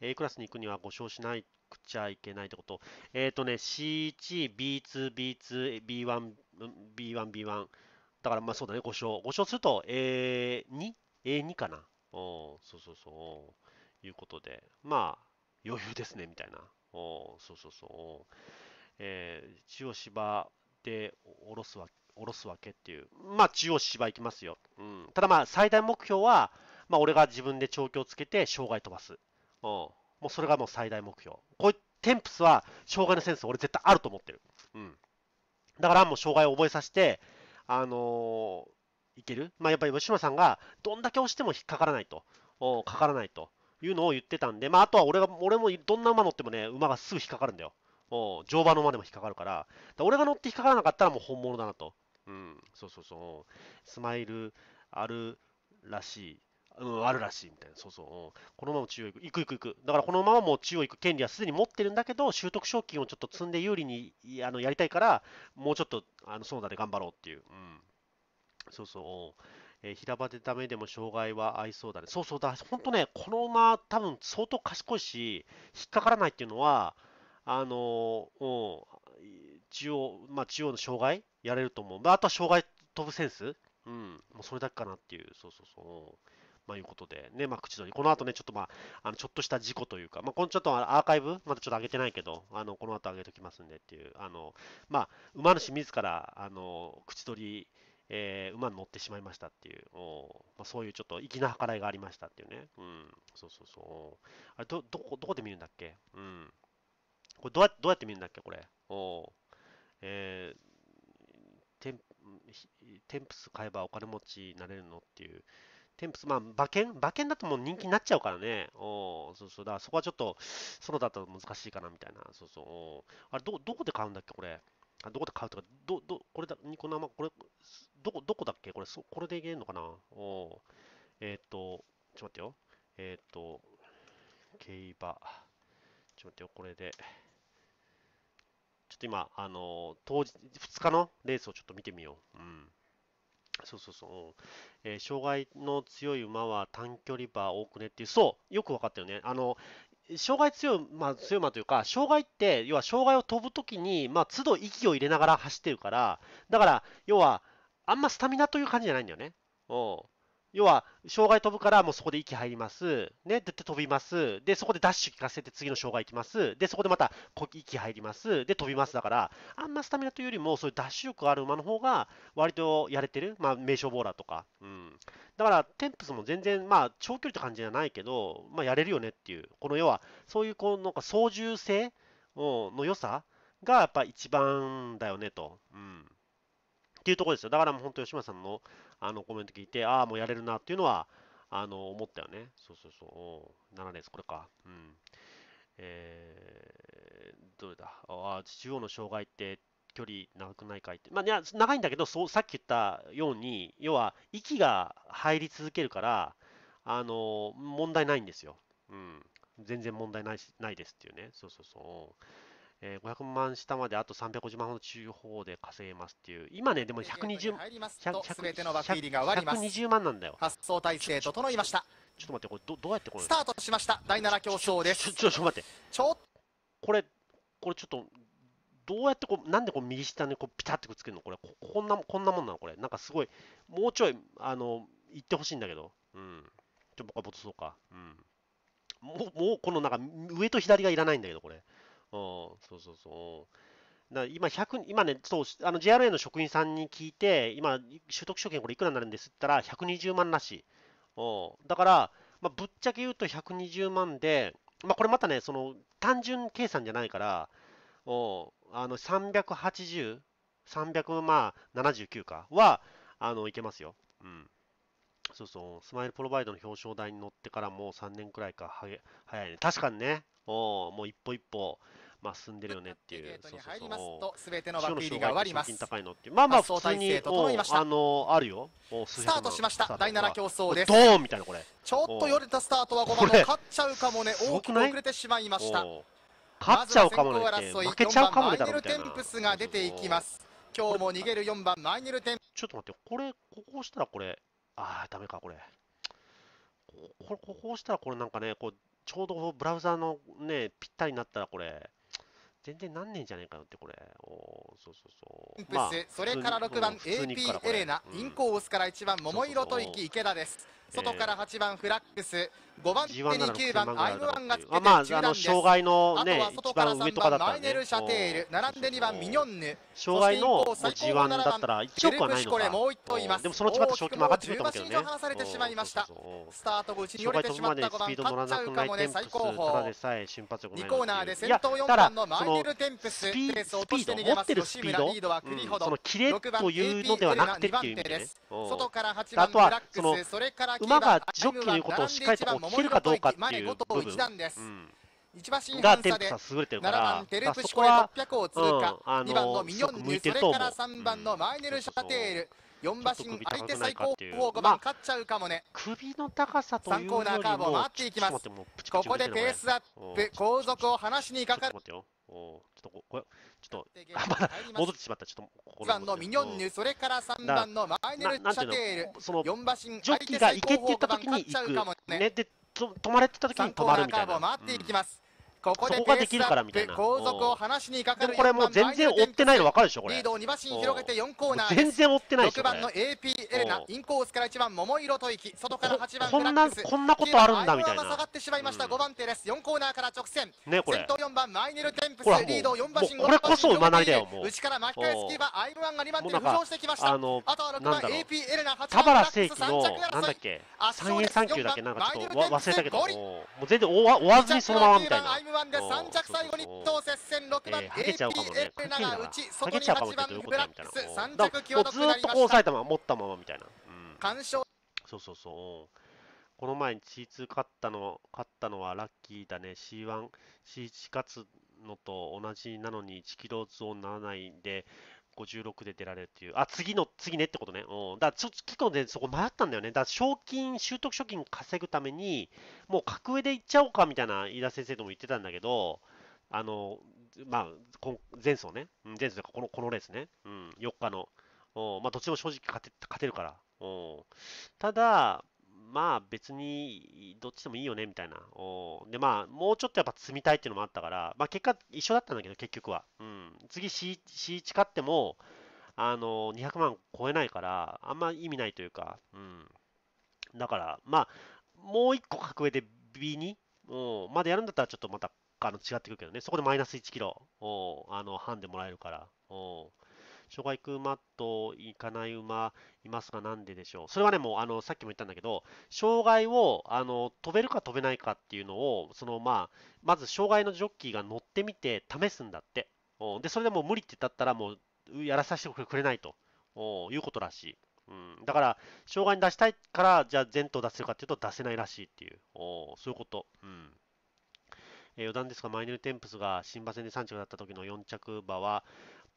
A クラスに行くにはごしょうしないくちゃいけないってこと。えっ、ー、とね、シーワン、ビーツー、ビーツー、ビーワン、ビーワン、ビーワン。だからまあそうだね、ご勝。ご勝すると エーツー、エーツー かな。おそうそうそう。いうことで、まあ、余裕ですね、みたいな。おそうそうそう。えー、中央芝で下ろすは下ろすわけっていう。まあ中央芝行きますよ。うん、ただまあ最大目標は、まあ俺が自分で調教をつけて障害飛ばす。うん、もうそれがもう最大目標。こういうテンプスは障害のセンス俺絶対あると思ってる。うん、だからもう障害を覚えさせて、あのー、いける。まあやっぱり吉村さんがどんだけ押しても引っかからないと。うん、かからないというのを言ってたんで、まああとは俺が、俺もどんな馬乗ってもね、馬がすぐ引っかかるんだよ。お乗馬の馬でも引っかかるから、から俺が乗って引っかからなかったらもう本物だなと。うん、そうそうそう。スマイルあるらしい。うん、あるらしいみたいな。そうそう。うん、このまま中央行く。行く行く行く。だからこのままもう中央行く権利はすでに持ってるんだけど、習得賞金をちょっと積んで有利にあのやりたいから、もうちょっとあの園田で頑張ろうっていう。うん、そうそう。えー、平場でダメでも障害は合いそうだね。そうそうだ。ほんとね、この馬多分相当賢いし、引っかからないっていうのは、あのー、中央、まあ、中央の障害やれると思う。まあ、あとは障害飛ぶセンス、うん、もうそれだけかなっていう、そうそうそう、まあ、いうことで、ね、まあ、口取り、この後ね、ちょっとまあ、あのちょっとした事故というか、まあ、このちょっとアーカイブ、まだちょっと上げてないけど、あのこの後上げておきますんでっていう、あのまあ、馬主自ら、あの口取り、えー、馬に乗ってしまいましたっていう、おまあ、そういうちょっと粋な計らいがありましたっていうね、うん、そうそうそう、あれど、どこ、どこで見るんだっけ、うん。これどうやって、どうやって見るんだっけこれ。おえー、テン、テンプス買えばお金持ちになれるのっていう。テンプス、まあ、馬券馬券だともう人気になっちゃうからね。おそうそう。だからそこはちょっと、ソロだと難しいかなみたいな。そうそう。あれど、どこで買うんだっけこれ。あ、どこで買うとか、ど、ど、これだ、ニコ生、これ、どこ、どこだっけこれ、そ、これでいけるのかなおえっ、ー、と、ちょっと待ってよ。えっ、ー、と、競馬。ちょっと待ってよ、これで。ちょっと今、あのー、当日、ふつかのレースをちょっと見てみよう。うん。そうそうそう。えー、障害の強い馬は短距離馬多くねっていう、そう、よく分かったよね。あの、障害強い、まあ、強い馬というか、障害って、要は障害を飛ぶときに、まあ、都度息を入れながら走ってるから、だから、要は、あんまスタミナという感じじゃないんだよね。お要は、障害飛ぶから、もうそこで息入ります。ね、で、飛びます。で、そこでダッシュ効かせて、次の障害行きます。で、そこでまた、息入ります。で、飛びます。だから、あんまスタミナというよりも、そういうダッシュ力ある馬の方が、割とやれてる。まあ、名勝ボーラーとか。うん。だから、テンプスも全然、まあ、長距離って感じじゃないけど、まあ、やれるよねっていう。この要は、そういう、こう、なんか、操縦性の良さが、やっぱ一番だよねと。うん。っていうところですよ。だからもう本当吉村さんのあのコメント聞いて、ああ、もうやれるなっていうのは、あの、思ったよね。そうそうそう。ななレース、これか。うん。えー、どれだ。ああ、中央の障害って距離長くないかいって。まあ、いや、長いんだけど、そう、さっき言ったように、要は、息が入り続けるから、あの、問題ないんですよ。うん。全然問題ないし、ないですっていうね。そうそうそう。えー、ごひゃくまん下まであとさんびゃくごじゅうまんほど中央で稼げますっていう。今ね、でもひゃくにじゅうまんなんだよ。発送体制整いました。ちょっと待って、これ ど, どうやってこれスタートしました。だいなな競争です。ちょっと待って。ちょこれ、これちょっと、どうやってこう、なんでこう右下にこうピタッてくっつけるのこれこ、こんな、こんなもんなのこれ。なんかすごい、もうちょい、あの、言ってほしいんだけど。うん。ちょっと僕はボトそうか。うん。もう、もうこのなんか、上と左がいらないんだけど、これ。うん、そうそうそう。だ今ひゃく、今ね、そう、あの ジェイアールエー の職員さんに聞いて、今、取得証券これいくらになるんですって言ったら、ひゃくにじゅうまんらしい。うん、だから、まあ、ぶっちゃけ言うとひゃくにじゅうまんで、まあ、これまたね、その単純計算じゃないから、うん、あのさんびゃくはちじゅう、さんびゃく、まあ、ななじゅうきゅうかは、あのいけますよ。うんそうそうスマイルプロバイドの表彰台に乗ってからもうさんねんくらいかはげ早いね確かにねおもう一歩一歩、まあ、進んでるよねっていうまあまあ普通にあのあるよスタートしましただいなな競争ですドーンみたいなこれちょっとよれたスタートはごばんの勝っちゃうかもね大きく遅れてしまいました勝っちゃうかもね負けちゃうかもねだろみたいな今日も逃げるよんばんマイネルテンちょっと待ってこれここしたらこれああ、ダメか、これ。こここうしたら、これなんかね、こうちょうどブラウザーのね、ぴったりになったら、これ、全然なんねえんじゃねえかよって、これ。おそうそうそう。まあ、それからろくばん、エーピー エレナ、インコースからいちばん、桃色吐息池田です。外からはちばんフラックス、ごばん手にきゅうばんアイムワンがつけて中断です。あとは外からさんばんマイネル・シャテール、並んでにばんミニョンヌ、障害の ジーワン だったらいちおくはないのか。でもそのうちまた賞金も上がってくると思うけどね。スタート後によれてしまったごばんパッチャウカもね、最高峰。にコーナーで先頭よんばんのマイネル・テンプス、ペースを落として逃げます。吉村リードは栗ほど、ろくばんというのではなくてっていう意味でね。外からはちばんフラックス、それから馬がジョッキーの言うことをしっかりと聞けるかどうかっていう部分がテンプスは優れてるから、そこはすごく向いてると思う。よんばん相手最高峰ごばん勝っちゃうかもね。首の高さというよりもここでペースアップ、後続を離しにかかる。ちょっとここちょっと戻ってしまった。ちょっといちばんのミニョンヌ、それからさんばんのマイネル・シャテール、よんばんジョッキーが行けって言った時に行くね、で止まれって言った時に止まるみたいな、ここができるからみたいな。後続を離しにかかる。これもう全然追ってないの分かるでしょ。これリードをにばん広げてよんコーナー、全然追ってないでしょ。ろくばんの エーピー エレナ、インコースからいちばん桃色吐息、外からはちばんこんなこんなことあるんだみたいな。下がってしまいました。ごばん手です。よんコーナーから直線ね。これ先頭よんばんマイネル・テンプス、リードをよんばん進行、これこそ馬なりだよ。もう内から巻き返すキーはアイムワンがにばん手で浮上してきました。あとはろくばん エーピー エレナ、田原正規のなんだっけさんえんさんきゅうだっけ、なんかちょっと忘れたけど、もう全然追わずにそのままみたいな。さん着最後に等接戦、ろくばん エーピーエル 内、外にはちばんブラックス、さん着際立ってなりました。ずっとこう埼玉持ったままみたいな。完勝。そうそうそう。この前に シーツー 勝ったの勝ったのはラッキーだね。シーワン、シーワン 勝つのと同じなのにいちキロゾーンななないでごじゅうろくで出られるっていう。あ、次の次ねってことね。うん。だからちょっと結構ねそこ迷ったんだよね。だから賞金習得賞金稼ぐためにもう格上でいっちゃおうかみたいな飯田先生とも言ってたんだけど、あのまあ前走ね、前走でこのこのレースね、うん、よっかの、うん、まあどっちも正直勝て勝てるから、うん、ただまあ別にどっちでもいいよねみたいな、うん、でまあもうちょっとやっぱ積みたいっていうのもあったから、まあ、結果一緒だったんだけど結局は、うん、次 シーワン 勝ってもあのにひゃくまん超えないからあんま意味ないというか、うん、だからまあもういっこ格上で ビーツー、うん、までやるんだったらちょっとまたあの違ってくるけどね。そこでマイナスいちキロ、うん、あの半でもらえるから、うん、障害行く馬と行かない馬いますがなんででしょう。それはねもうあのさっきも言ったんだけど、障害をあの飛べるか飛べないかっていうのをその、まあ、まず障害のジョッキーが乗ってみて試すんだって、うん、でそれでもう無理って言ったらもうやらさせてくれないと、うん、いうことらしい、うん、だから障害に出したいからじゃあ前頭出せるかっていうと出せないらしいっていう、うん、そういうこと、うん。えー、余談ですがマイネル・テンプスが新馬戦でさん着だった時のよん着馬は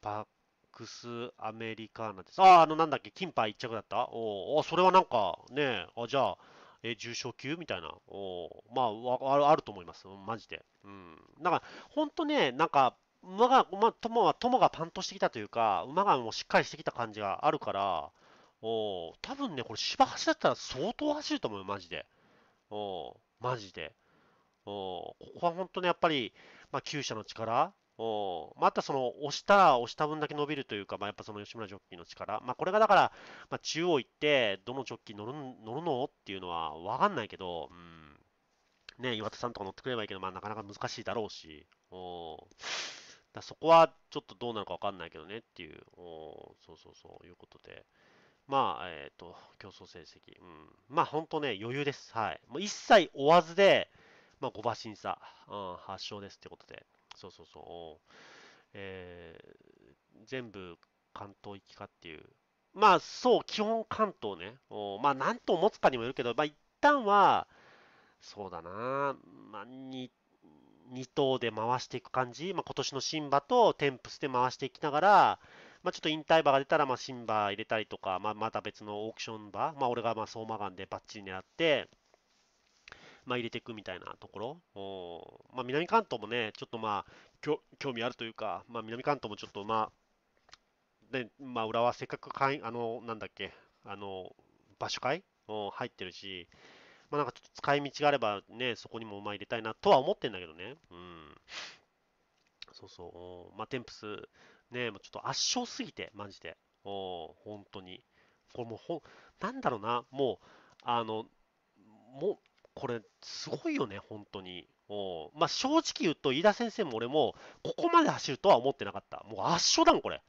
パックスアメリカーナです。ああ、あのなんだっけ、金牌いっ着だった。おお、それはなんかね、あじゃあ、えー、重賞級みたいな、おまあ、あ、あると思います、マジで。うん。だから、ほんとね、なんか、馬が、まあ、友は、友がパンとしてきたというか、馬がもうしっかりしてきた感じがあるから、お多分ね、これ、芝走だったら相当走ると思う、マジで。おマジで。おここはほんとね、やっぱり、まあ、厩舎の力。おまたその押したら押した分だけ伸びるというか、まあ、やっぱその吉村ジョッキーの力、まあ、これがだから、まあ、中央行ってどのジョッキー乗る乗るのっていうのは分かんないけど、うんね、岩田さんとか乗ってくればいいけど、まあ、なかなか難しいだろうし、おだそこはちょっとどうなるか分かんないけどねっていう、おそうそうそういうことで、まあ、えっと、競争成績、うん、まあ本当ね、余裕です、はい、もう一切追わずで、まあ、ごばん審査、うん、はっ勝ですってことで。そうそうそう、えー、全部関東行きかっていう、まあそう、基本関東ね、おまあ何頭持つかにもよるけど、まあ一旦は、そうだな、まあ、に, に頭で回していく感じ、まあ今年のシンバとテンプスで回していきながら、まあ、ちょっと引退馬が出たら、まあ、シンバ入れたりとか、まあ、また別のオークション馬、まあ、俺がまあ相馬眼でバッチリ狙って。まあ入れていくみたいなところ。おまあ、南関東もね、ちょっとまあ、きょ興味あるというか、まあ、南関東もちょっとまあ、ね、まあ、浦和せっかく会、あの、なんだっけ、あの、場所会お入ってるし、まあ、なんかちょっと使い道があればね、そこにもまあ入れたいなとは思ってんだけどね。うん。そうそう。まあ、テンプス、ね、もうちょっと圧勝すぎて、マジで。お本当に。これもうほ、なんだろうな、もう、あの、もこれすごいよね、本当に。おまあ、正直言うと、飯田先生も俺も、ここまで走るとは思ってなかった。もう圧勝だもん、これ。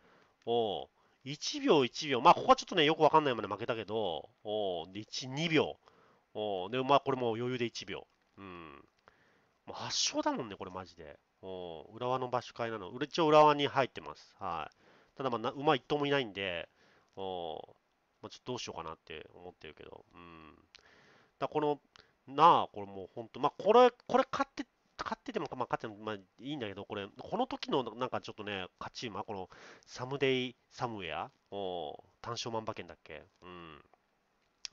おいちびょういちびょう。まあ、ここはちょっとね、よくわかんないまで負けたけど、おいち、にびょう。おで、まあ、これもう余裕でいちびょう。うん。もう圧勝だもんね、これマジで。お浦和の場所会なの。一応浦和に入ってます。はい。ただ、まあな、馬一頭もいないんで、おまあ、ちょっとどうしようかなって思ってるけど。うん。だこの、なあ、これもう本当、まあ、これ、これ勝って、勝ってても、まあ、勝っても、まあ、いいんだけど、これ、この時の、なんかちょっとね、勝ち馬、この、サムデイ・サムウェア、お単勝万馬券だっけ、うん。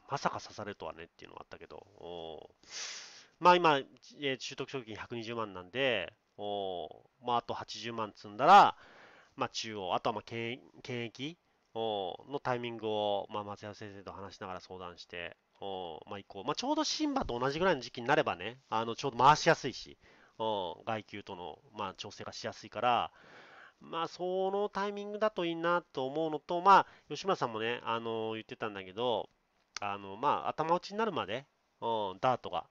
まさか刺されるとはねっていうのがあったけど、おまあ、今、えー、習得賞金ひゃくにじゅうまんなんで、おまあ、あとはちじゅうまん積んだら、まあ、中央、あとはまあ検疫おのタイミングを、まあ、松山先生と話しながら相談して、おまあ、以降、まあ、ちょうどシンバと同じぐらいの時期になればね、あのちょうど回しやすいし、お外球との、まあ、調整がしやすいから、まあ、そのタイミングだといいなと思うのと、まあ、吉村さんもね、あの言ってたんだけど、あのまあ、頭打ちになるまで、おダートが、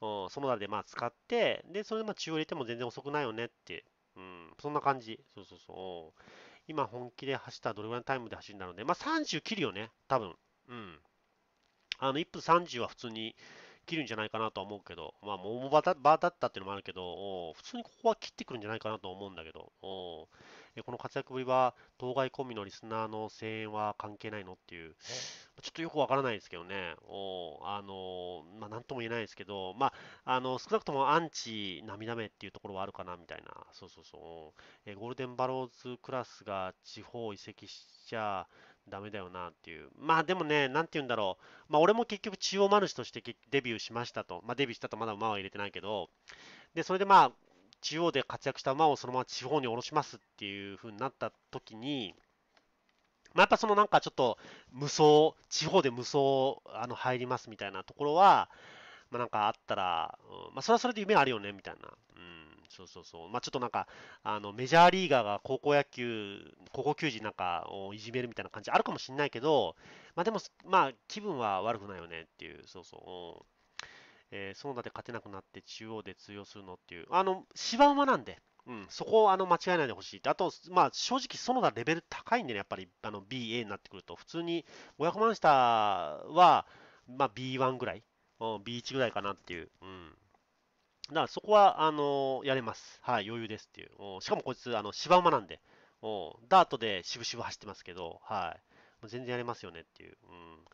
おそのダーでまあ使って、でそれでまあ中央入れても全然遅くないよねって、うん、そんな感じ。そうそうそう、今、本気で走ったらどれぐらいのタイムで走るんだろうね。まあ、さんじゅう切るよね、多分。うん。あのいっぷんさんじゅうは普通に切るんじゃないかなとは思うけど、まあ、もうバタバタだったっていうのもあるけど、普通にここは切ってくるんじゃないかなと思うんだけど、おえこの活躍ぶりは、当該込みのリスナーの声援は関係ないのっていう、ちょっとよくわからないですけどね、おあのまあ、なんとも言えないですけど、まああの、少なくともアンチ涙目っていうところはあるかなみたいな、そうそうそう、えゴールデンバローズクラスが地方移籍しちゃ、ダメだよなっていう。まあでもね、なんて言うんだろう。まあ俺も結局中央マルシとしてデビューしましたと。まあデビューしたとまだ馬は入れてないけど。で、それでまあ中央で活躍した馬をそのまま地方に下ろしますっていう風になった時に、まあやっぱそのなんかちょっと無双、地方で無双あの入りますみたいなところは、まあなんかあったら、うん、まあそれはそれで夢あるよねみたいな。うん、そうそうそう。まあちょっとなんか、あのメジャーリーガーが高校野球、高校球児なんかをいじめるみたいな感じあるかもしれないけど、まあでも、まあ気分は悪くないよねっていう、そうそう。えー、そのだで勝てなくなって中央で通用するのっていう、あの、芝馬なんで。うん、そこをあの間違えないでほしい。あと、まあ、正直、園田レベル高いんでね、やっぱりあの ビーエー になってくると、普通にごひゃくまん下は、まあ、ビーワン ぐらい、ビーワン ぐらいかなっていう。うん、だからそこは、あのー、やれます。はい、余裕ですっていう。おしかもこいつ、あの、芝馬なんで、おダートで渋々走ってますけど、はい。全然やれますよねっていう。うん、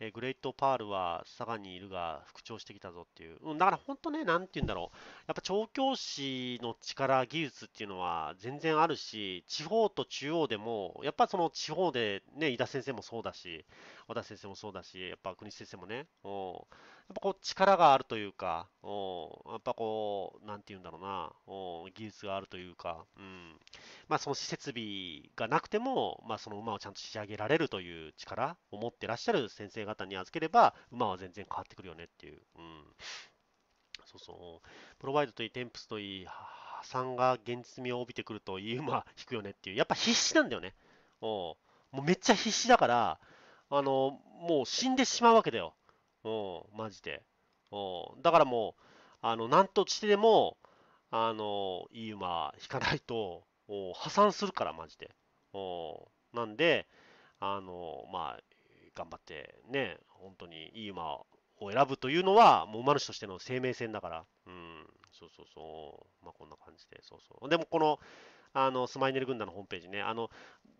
えー、グレートパールは佐賀にいるが、復調してきたぞっていう。うん、だから本当ね、なんて言うんだろう。やっぱ調教師の力、技術っていうのは全然あるし、地方と中央でも、やっぱその地方でね、飯田先生もそうだし、和田先生もそうだし、やっぱ国先生もね、おやっぱこう力があるというか、おやっぱこう、なんて言うんだろうな、お技術があるというか、うん、まあその設備がなくても、まあその馬をちゃんと仕上げられるという力を持ってらっしゃる先生方に預ければ、馬は全然変わってくるよねっていう。うん、そうそう。プロバイドといい、テンプスといい、破産が現実味を帯びてくるといい馬引くよねっていう。やっぱ必死なんだよね。おもうめっちゃ必死だから、あの、もう死んでしまうわけだよ。おマジでお。だからもう、あの、なんとしてでも、あの、いい馬引かないと、お破産するから、マジで。おなんで、あの、まあ、頑張ってね、本当にいい馬を選ぶというのは、もう馬主としての生命線だから、うん、そうそうそう、まあこんな感じで、そうそう。でもこの、あのスマイネル軍団のホームページね、あの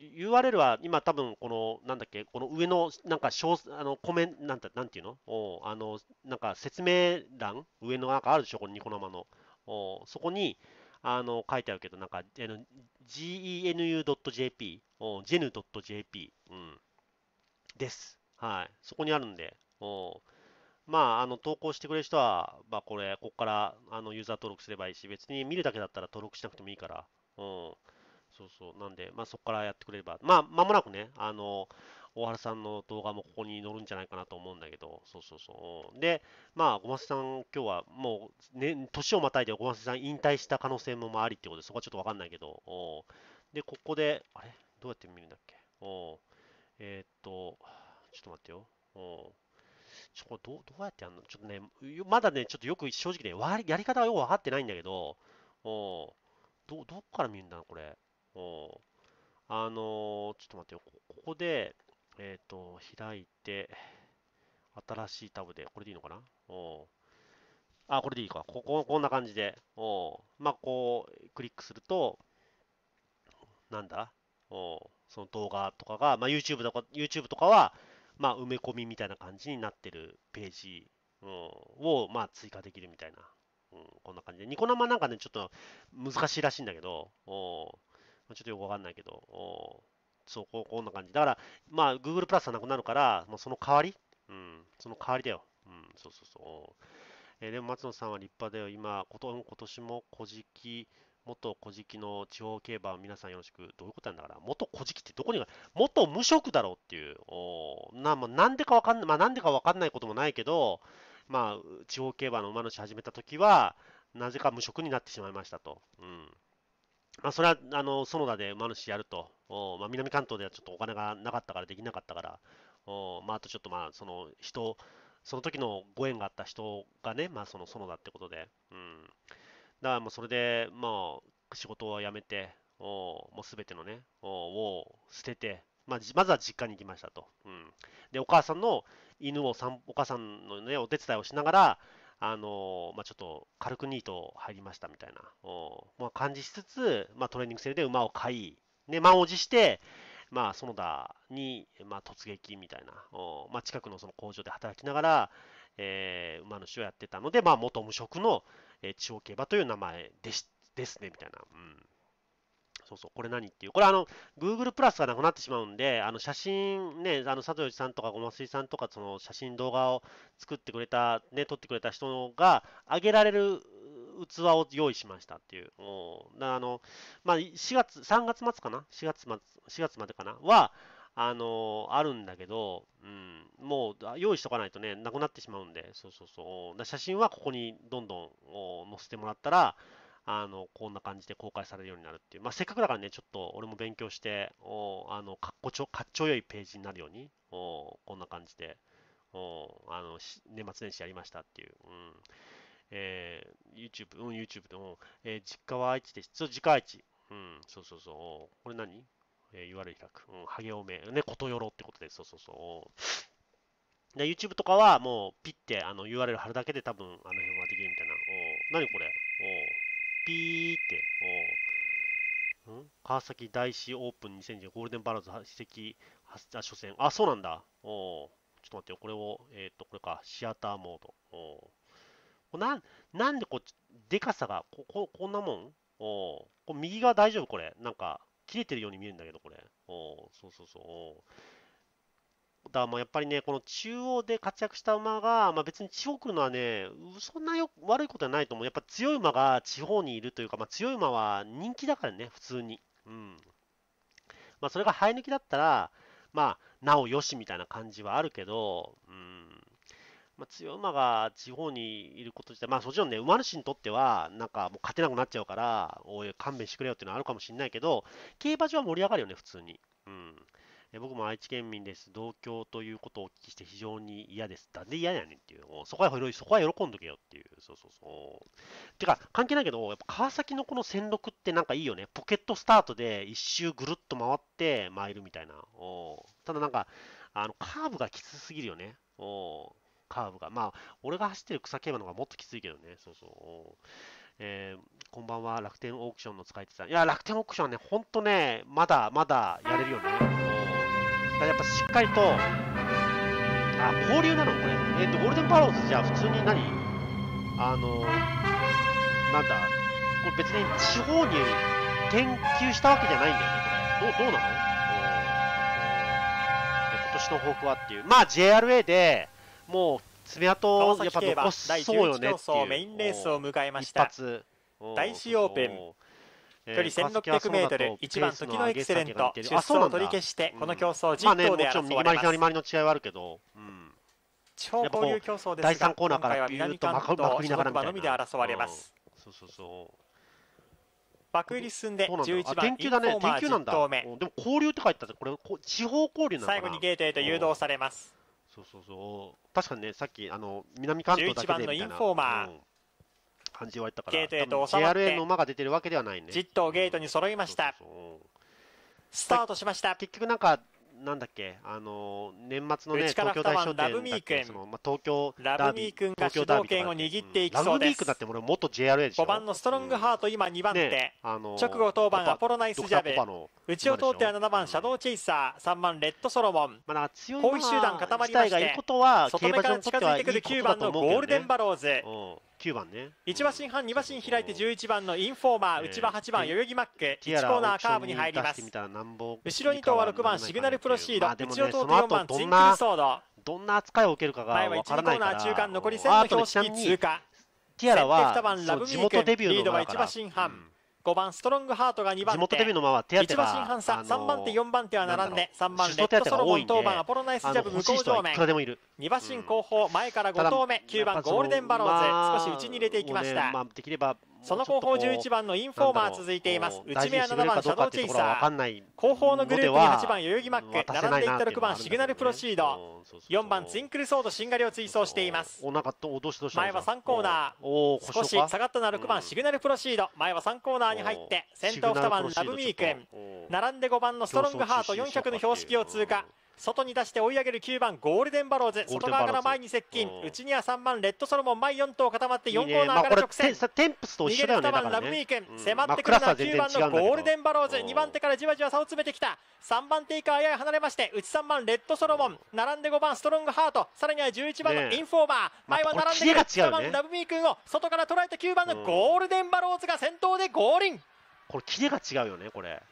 ユーアールエル は今多分このなんだっけ、この上のなんか小あのコメンなんだなんていうの、おあのなんか説明欄上のなんかあるでしょ、このニコ生の、おそこにあの書いてあるけど、なんか ジェーエヌユードットジェーピー、ジェヌドットジェーピー、うん、です。はい、そこにあるんで。おまあ、あの投稿してくれる人は、まあ、これ、ここからあのユーザー登録すればいいし、別に見るだけだったら登録しなくてもいいから、うん、そうそう、なんで、まあ、そこからやってくれれば、まあ、まもなくね、あの、大原さんの動画もここに載るんじゃないかなと思うんだけど、そうそうそう。で、まあ、ごませさん、今日はもう、ね、年をまたいでごませさん引退した可能性もありってことで、そこはちょっとわかんないけど、おで、ここで、あれどうやって見るんだっけ、おえー、っと、ちょっと待ってよ。おちょ、どう、どうやってやるのちょっとね、まだね、ちょっとよく正直ね、わやり方はよく分かってないんだけど、おど、どっから見るんだこれ。おあのー、ちょっと待ってよ。ここで、えっと、開いて、新しいタブで、これでいいのかなおあ、これでいいか。ここ、こんな感じで。おまあ、こう、クリックすると、なんだおその動画とかが、まあ、YouTube とか、YouTube とかは、まあ、埋め込みみたいな感じになってるページを、まあ、追加できるみたいな。うん、こんな感じで。ニコ生なんかね、ちょっと難しいらしいんだけど、おちょっとよくわかんないけど、おそう、こう、こんな感じ。だから、まあ、Google プラスはなくなるから、まあ、その代わり、うん、その代わりだよ。うん、そうそうそう。えー、でも松野さんは立派だよ。今、こと今年も古事記、元古事記の地方競馬を皆さんよろしく。どういうことなんだから。元古事記ってどこにある？元無職だろうっていう。おな、まあ、なんでかわかんない、まあ、なんでかわかんないこともないけど、まあ、地方競馬の馬主始めたときは、なぜか無職になってしまいましたと。うん。まあ、それは、あの、園田で馬主やると。おまあ、南関東ではちょっとお金がなかったからできなかったから。おまあ、あとちょっとまあ、その人、その時のご縁があった人がね、まあ、その園田ってことで。うん。だからもうそれで、まあ、仕事を辞めて、おもうすべてのね、おを捨てて、まあ、まずは実家に行きましたと。うん、で、お母さんの犬をさん、お母さんのね、お手伝いをしながら、あのー、まあ、ちょっと軽くニート入りましたみたいな、おまあ、感じしつつ、まあ、トレーニングセルで馬を飼い、ね、満を持して、まあ、園田に、まあ、突撃みたいな、おまあ、近くのその工場で働きながら、えー、馬主をやってたので、まあ、元無職の、えー、地方競馬という名前でしですね、みたいな。うん、そうそう、これ何っていう。これ、あの、Google プラスがなくなってしまうんで、あの、写真、ね、あの、佐藤さんとか、ごますいさんとか、その、写真、動画を作ってくれた、ね、撮ってくれた人が、上げられる器を用意しましたっていう。おだあの、まあ、しがつ、さんがつ末かな ?し 月末、しがつまでかなは、あのー、あるんだけど、うん、もう用意しとかないとね、なくなってしまうんで、そうそうそう。だ写真はここにどんどん載せてもらったら、あの、こんな感じで公開されるようになるっていう。まあ、せっかくだからね、ちょっと俺も勉強して、おあの、かっこちょ、かっちょよいページになるように、おこんな感じで、おあの、年末年始やりましたっていう。うんえー、YouTube、うん、YouTube でも、えー、実家は愛知です。そう、実家愛知。うん、そうそうそう。これ何えー、ユーアールエル 開く。うん、ハゲおめ。ね、ことよろってことです。そうそうそう。で、YouTube とかはもう、ピッてあの ユーアールエル 貼るだけで多分、あの辺はできるみたいな。お何これおピーって。おん川崎大師オープンにせんじゅうゴールデンバローズ史跡初戦。あ、そうなんだ。おちょっと待ってよ。これを、えー、っと、これか。シアターモード。おな、なんでこっち、でかさが、こ、こ、こんなもんおこ右側大丈夫これ。なんか、切れてるように見えるんだけど、これ。おそうそうそう。だからもうやっぱりね、この中央で活躍した馬が、まあ、別に地方来るのはね、そんなよ悪いことはないと思う。やっぱ強い馬が地方にいるというか、まあ、強い馬は人気だからね、普通に。うん。まあ、それが生え抜きだったら、まあ、なおよしみたいな感じはあるけど、うん。まあ強い馬が地方にいること自体、まあもちろんね、馬主にとっては、なんかもう勝てなくなっちゃうから、おい、勘弁してくれよっていうのはあるかもしれないけど、競馬場は盛り上がるよね、普通に。うん。え僕も愛知県民です。同郷ということをお聞きして非常に嫌です。なんで嫌やねんっていう。そこは広い、そこは喜んどけよっていう。そうそうそう。てか、関係ないけど、やっぱ川崎のこの戦六ってなんかいいよね。ポケットスタートで一周ぐるっと回って参るみたいな。おただなんか、あのカーブがきつすぎるよね。おカーブが。まあ、俺が走ってる草競馬の方がもっときついけどね。そうそう。えー、こんばんは、楽天オークションの使い手さん。いや、楽天オークションはね、ほんとね、まだまだやれるよね。だからやっぱしっかりと、あ、交流なのこれ。えっと、ゴールデンバローズじゃあ普通に何あの、なんだ、これ別に地方に研究したわけじゃないんだよね、これ。どう、どうなの？今年の抱負はっていう。まあ、ジェイアールエー で、もう爪痕をやっぱ残そうよねっていうメインレースを迎えました。大師オープン、距離せんろっぴゃくメートル、いちばん時のエクセレント、出走を取り消して、この競争、じゅっ頭で争われます。まあね、もちろん右回り左回りの違いはあるけど、超交流競争ですが、今回は南関東、白馬のみで争われます。爆売り進んでじゅういちばん、インフォーマーじゅっ頭目、でも交流って書いてあった、これ、地方交流なんだ。最後にゲートへと誘導されます。そうそうそう。確かにね、さっきあの南関東だけでみたいな。じゅういちばんのインフォーマー。うん、感じは言ったから。ゲートへと収まって ジェイアールエー の馬が出てるわけではないね。じっとゲートに揃いました。スタートしました。結局なんかなんだっけ、あの年末のね東京大賞ラブミー君、まあ東京ラブミー君が主導権を握っていきそうです。ラブミー君だって俺元 ジェイアールエー でしょ。ごばんのストロングハート今にばんて、直後登板アポロナイスジャブ、内を通ってはななばんシャドウチェイサー、さんばんレッドソロモン、後位集団固まりまして、外目から近づいてくるきゅうばんのゴールデンバローズ。きゅうばんね、いちばしんはんにばしん開いてじゅういちばんのインフォーマー、内場はちばん代々木マック、いちコーナーカーブに入ります。後ろにとうはろくばんシグナルプロシード、内を通ってよんばんツインクルソード、どんな扱いを受けるかが分からないから。前はちコーナー中間残り線の標識通過。ティアラは地元デビューのリードはいちばしんはん、ごばんストロングハートがにばん手、地元デビューのまま手当てがいちばしんはん差、さんばんてよんばんては並んで、さんばんレッドソロモン登板アポロナイスジャブ向こう上面、にばしん後方前からご投目、きゅうばんゴールデンバローズ少し内に入れていきました。その後方じゅういちばんのインフォーマー続いています。内目はななばんシャドウチェイサー、後方のグループにはちばん代々木マック、並んでいったろくばんシグナルプロシード、よんばんツインクルソードしんがりを追走しています。前はさんコーナー少し下がったのはろくばんシグナルプロシード、前はさんコーナーに入って先頭にばんラブミー君、並んでごばんのストロングハートよんひゃくの標識を通過、外に出して追い上げるきゅうばんゴールデンバローズ、外側から前に接近、内にはさんばんレッドソロモン前よん頭固まってよんコーナーから直線、逃げるにばんラブミー君、迫ってくるのはきゅうばんのゴールデンバローズ、にばんてからじわじわ差を詰めてきた、さんばんて以下はやや離れまして内さんばんレッドソロモン、並んでごばんストロングハート、さらにはじゅういちばんのインフォーマー、前は並んでくるいちばんラブミー君を外から捉えたきゅうばんのゴールデンバローズが先頭でゴールイン。これキレが違うよねこれ。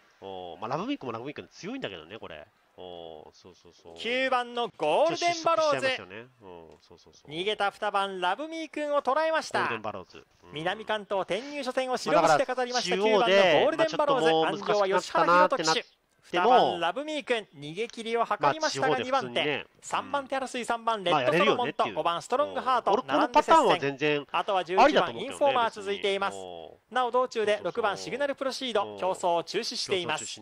まあラブミー君もラブミー君強いんだけどねこれ。きゅうばんのゴールデンバローズ、逃げたにばんラブミー君を捉えました。南関東転入初戦を白星で飾りましたきゅうばんのゴールデンバローズ、安城は吉原宏斗騎手、にばんラブミー君逃げ切りを図りましたがにばんて、さんばんて争いさんばんレッドソロモンとごばんストロングハート並んで接戦、あとはじゅういちばんインフォーマー続いています。なお道中でろくばんシグナルプロシード競争を中止しています。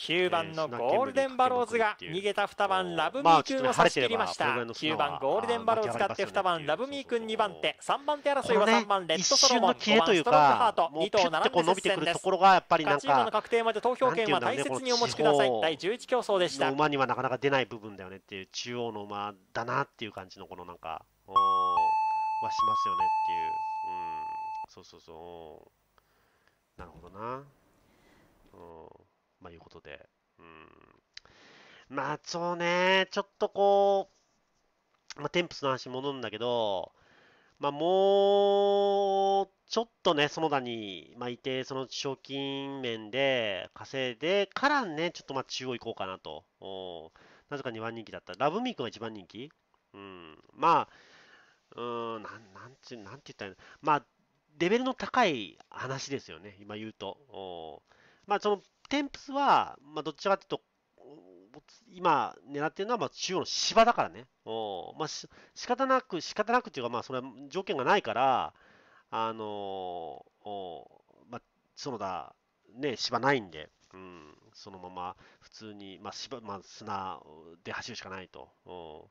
きゅうばんのゴールデンバローズが逃げたにばんラブミー君を差し切りました。きゅうばんゴールデンバローを使ってにばんラブミー君にばんて、さんばんて争いはさんばんレッドソロモン、ごばんストロングハートに頭並んで接戦です。勝ち馬の確定まで投票権は大切にお持ちください。だいじゅういち競争でした。馬にはなかなか出ない部分だよねっていう、中央の馬だなっていう感じのこのなんかはしますよねっていう、うん、そうそうそう、なるほどな、うんまあいうことで、うん、まあそうね、ちょっとこう、まあ、テンプスの話戻るんだけど、まあもうちょっとね、園田に、まあ、いて、その賞金面で稼いでからね、ちょっとまあ中央行こうかなと、なぜかにばん人気だった、ラブミー君がいちばん人気、うん、まあ、うん、なん、なんて、なんて言ったらいいの、まあ、レベルの高い話ですよね、今言うと。まあそのテンプスは、まあ、どっちかというと、今狙っているのはまあ中央の芝だからね、おまあ、し仕方なく、仕方なくというか、まあ、それは条件がないから、あのーおまあ、園田、ね、芝ないんで、うん、そのまま普通に、まあ芝まあ、砂で走るしかないと、お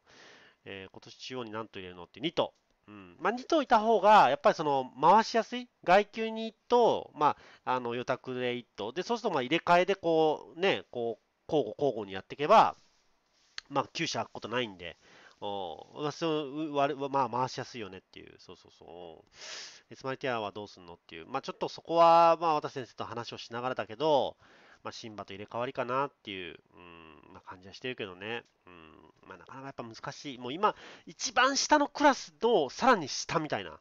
えー、今年中央に何頭入れるのってに頭。うんまあ、に頭いた方が、やっぱりその回しやすい、外球にいち頭、まあ、あの予託でいち頭で、そうするとまあ入れ替えでこう、ね、こう交互交互にやっていけば、まあ、きゅう車空くことないんで、おまあ、そうまあ、回しやすいよねっていう、そうそうそう、エスマイティアはどうするのっていう、まあ、ちょっとそこは、まあ、私先生と話をしながらだけど、まあ、シンバと入れ替わりかなっていう、うんまあ、感じはしてるけどね。うんまあ、なかなかやっぱ難しい。もう今、一番下のクラスのさらに下みたいな。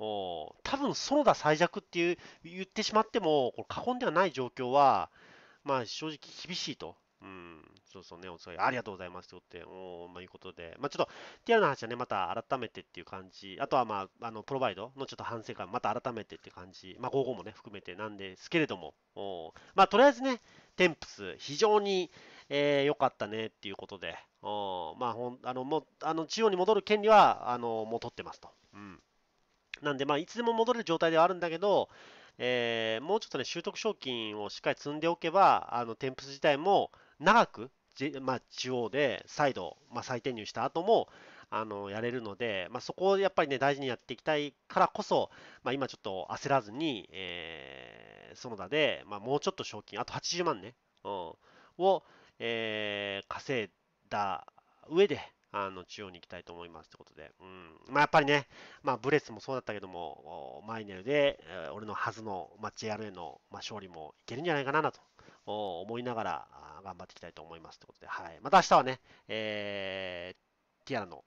お多分、園田最弱っていう言ってしまっても、これ過言ではない状況は、まあ、正直厳しいと。うん、そうそうね、お疲れありがとうございますってことで、おまあ、いうことで、まあ、ちょっと、ティアラの話はね、また改めてっていう感じ、あとは、まあ、あのプロバイドのちょっと反省会、また改めてって感じ、まあ、ごーごーもね、含めてなんですけれども、おまあ、とりあえずね、テンプス、非常に、えー、よかったねっていうことで、おまあ、ほんあのもうあの中央に戻る権利はあのもう取ってますと。うん、なんで、まあ、いつでも戻れる状態ではあるんだけど、えー、もうちょっとね、習得賞金をしっかり積んでおけば、あのテンプス自体も長くまあ、中央で再度、まあ、再転入した後もあのやれるので、まあ、そこをやっぱりね大事にやっていきたいからこそ、まあ、今ちょっと焦らずに、えー、園田で、まあ、もうちょっと賞金あとはちじゅうまんね、うん、を、えー、稼いだ上であの中央に行きたいと思いますということで、うん、まあ、やっぱりね、まあ、ブレスもそうだったけどもマイネルで、えー、俺のはずの、まあ、ジェイアールエー の、まあ、勝利もいけるんじゃないかなと思いながら頑張っていきたいと思いますということで、はい、また明日はね、えー、ティアラの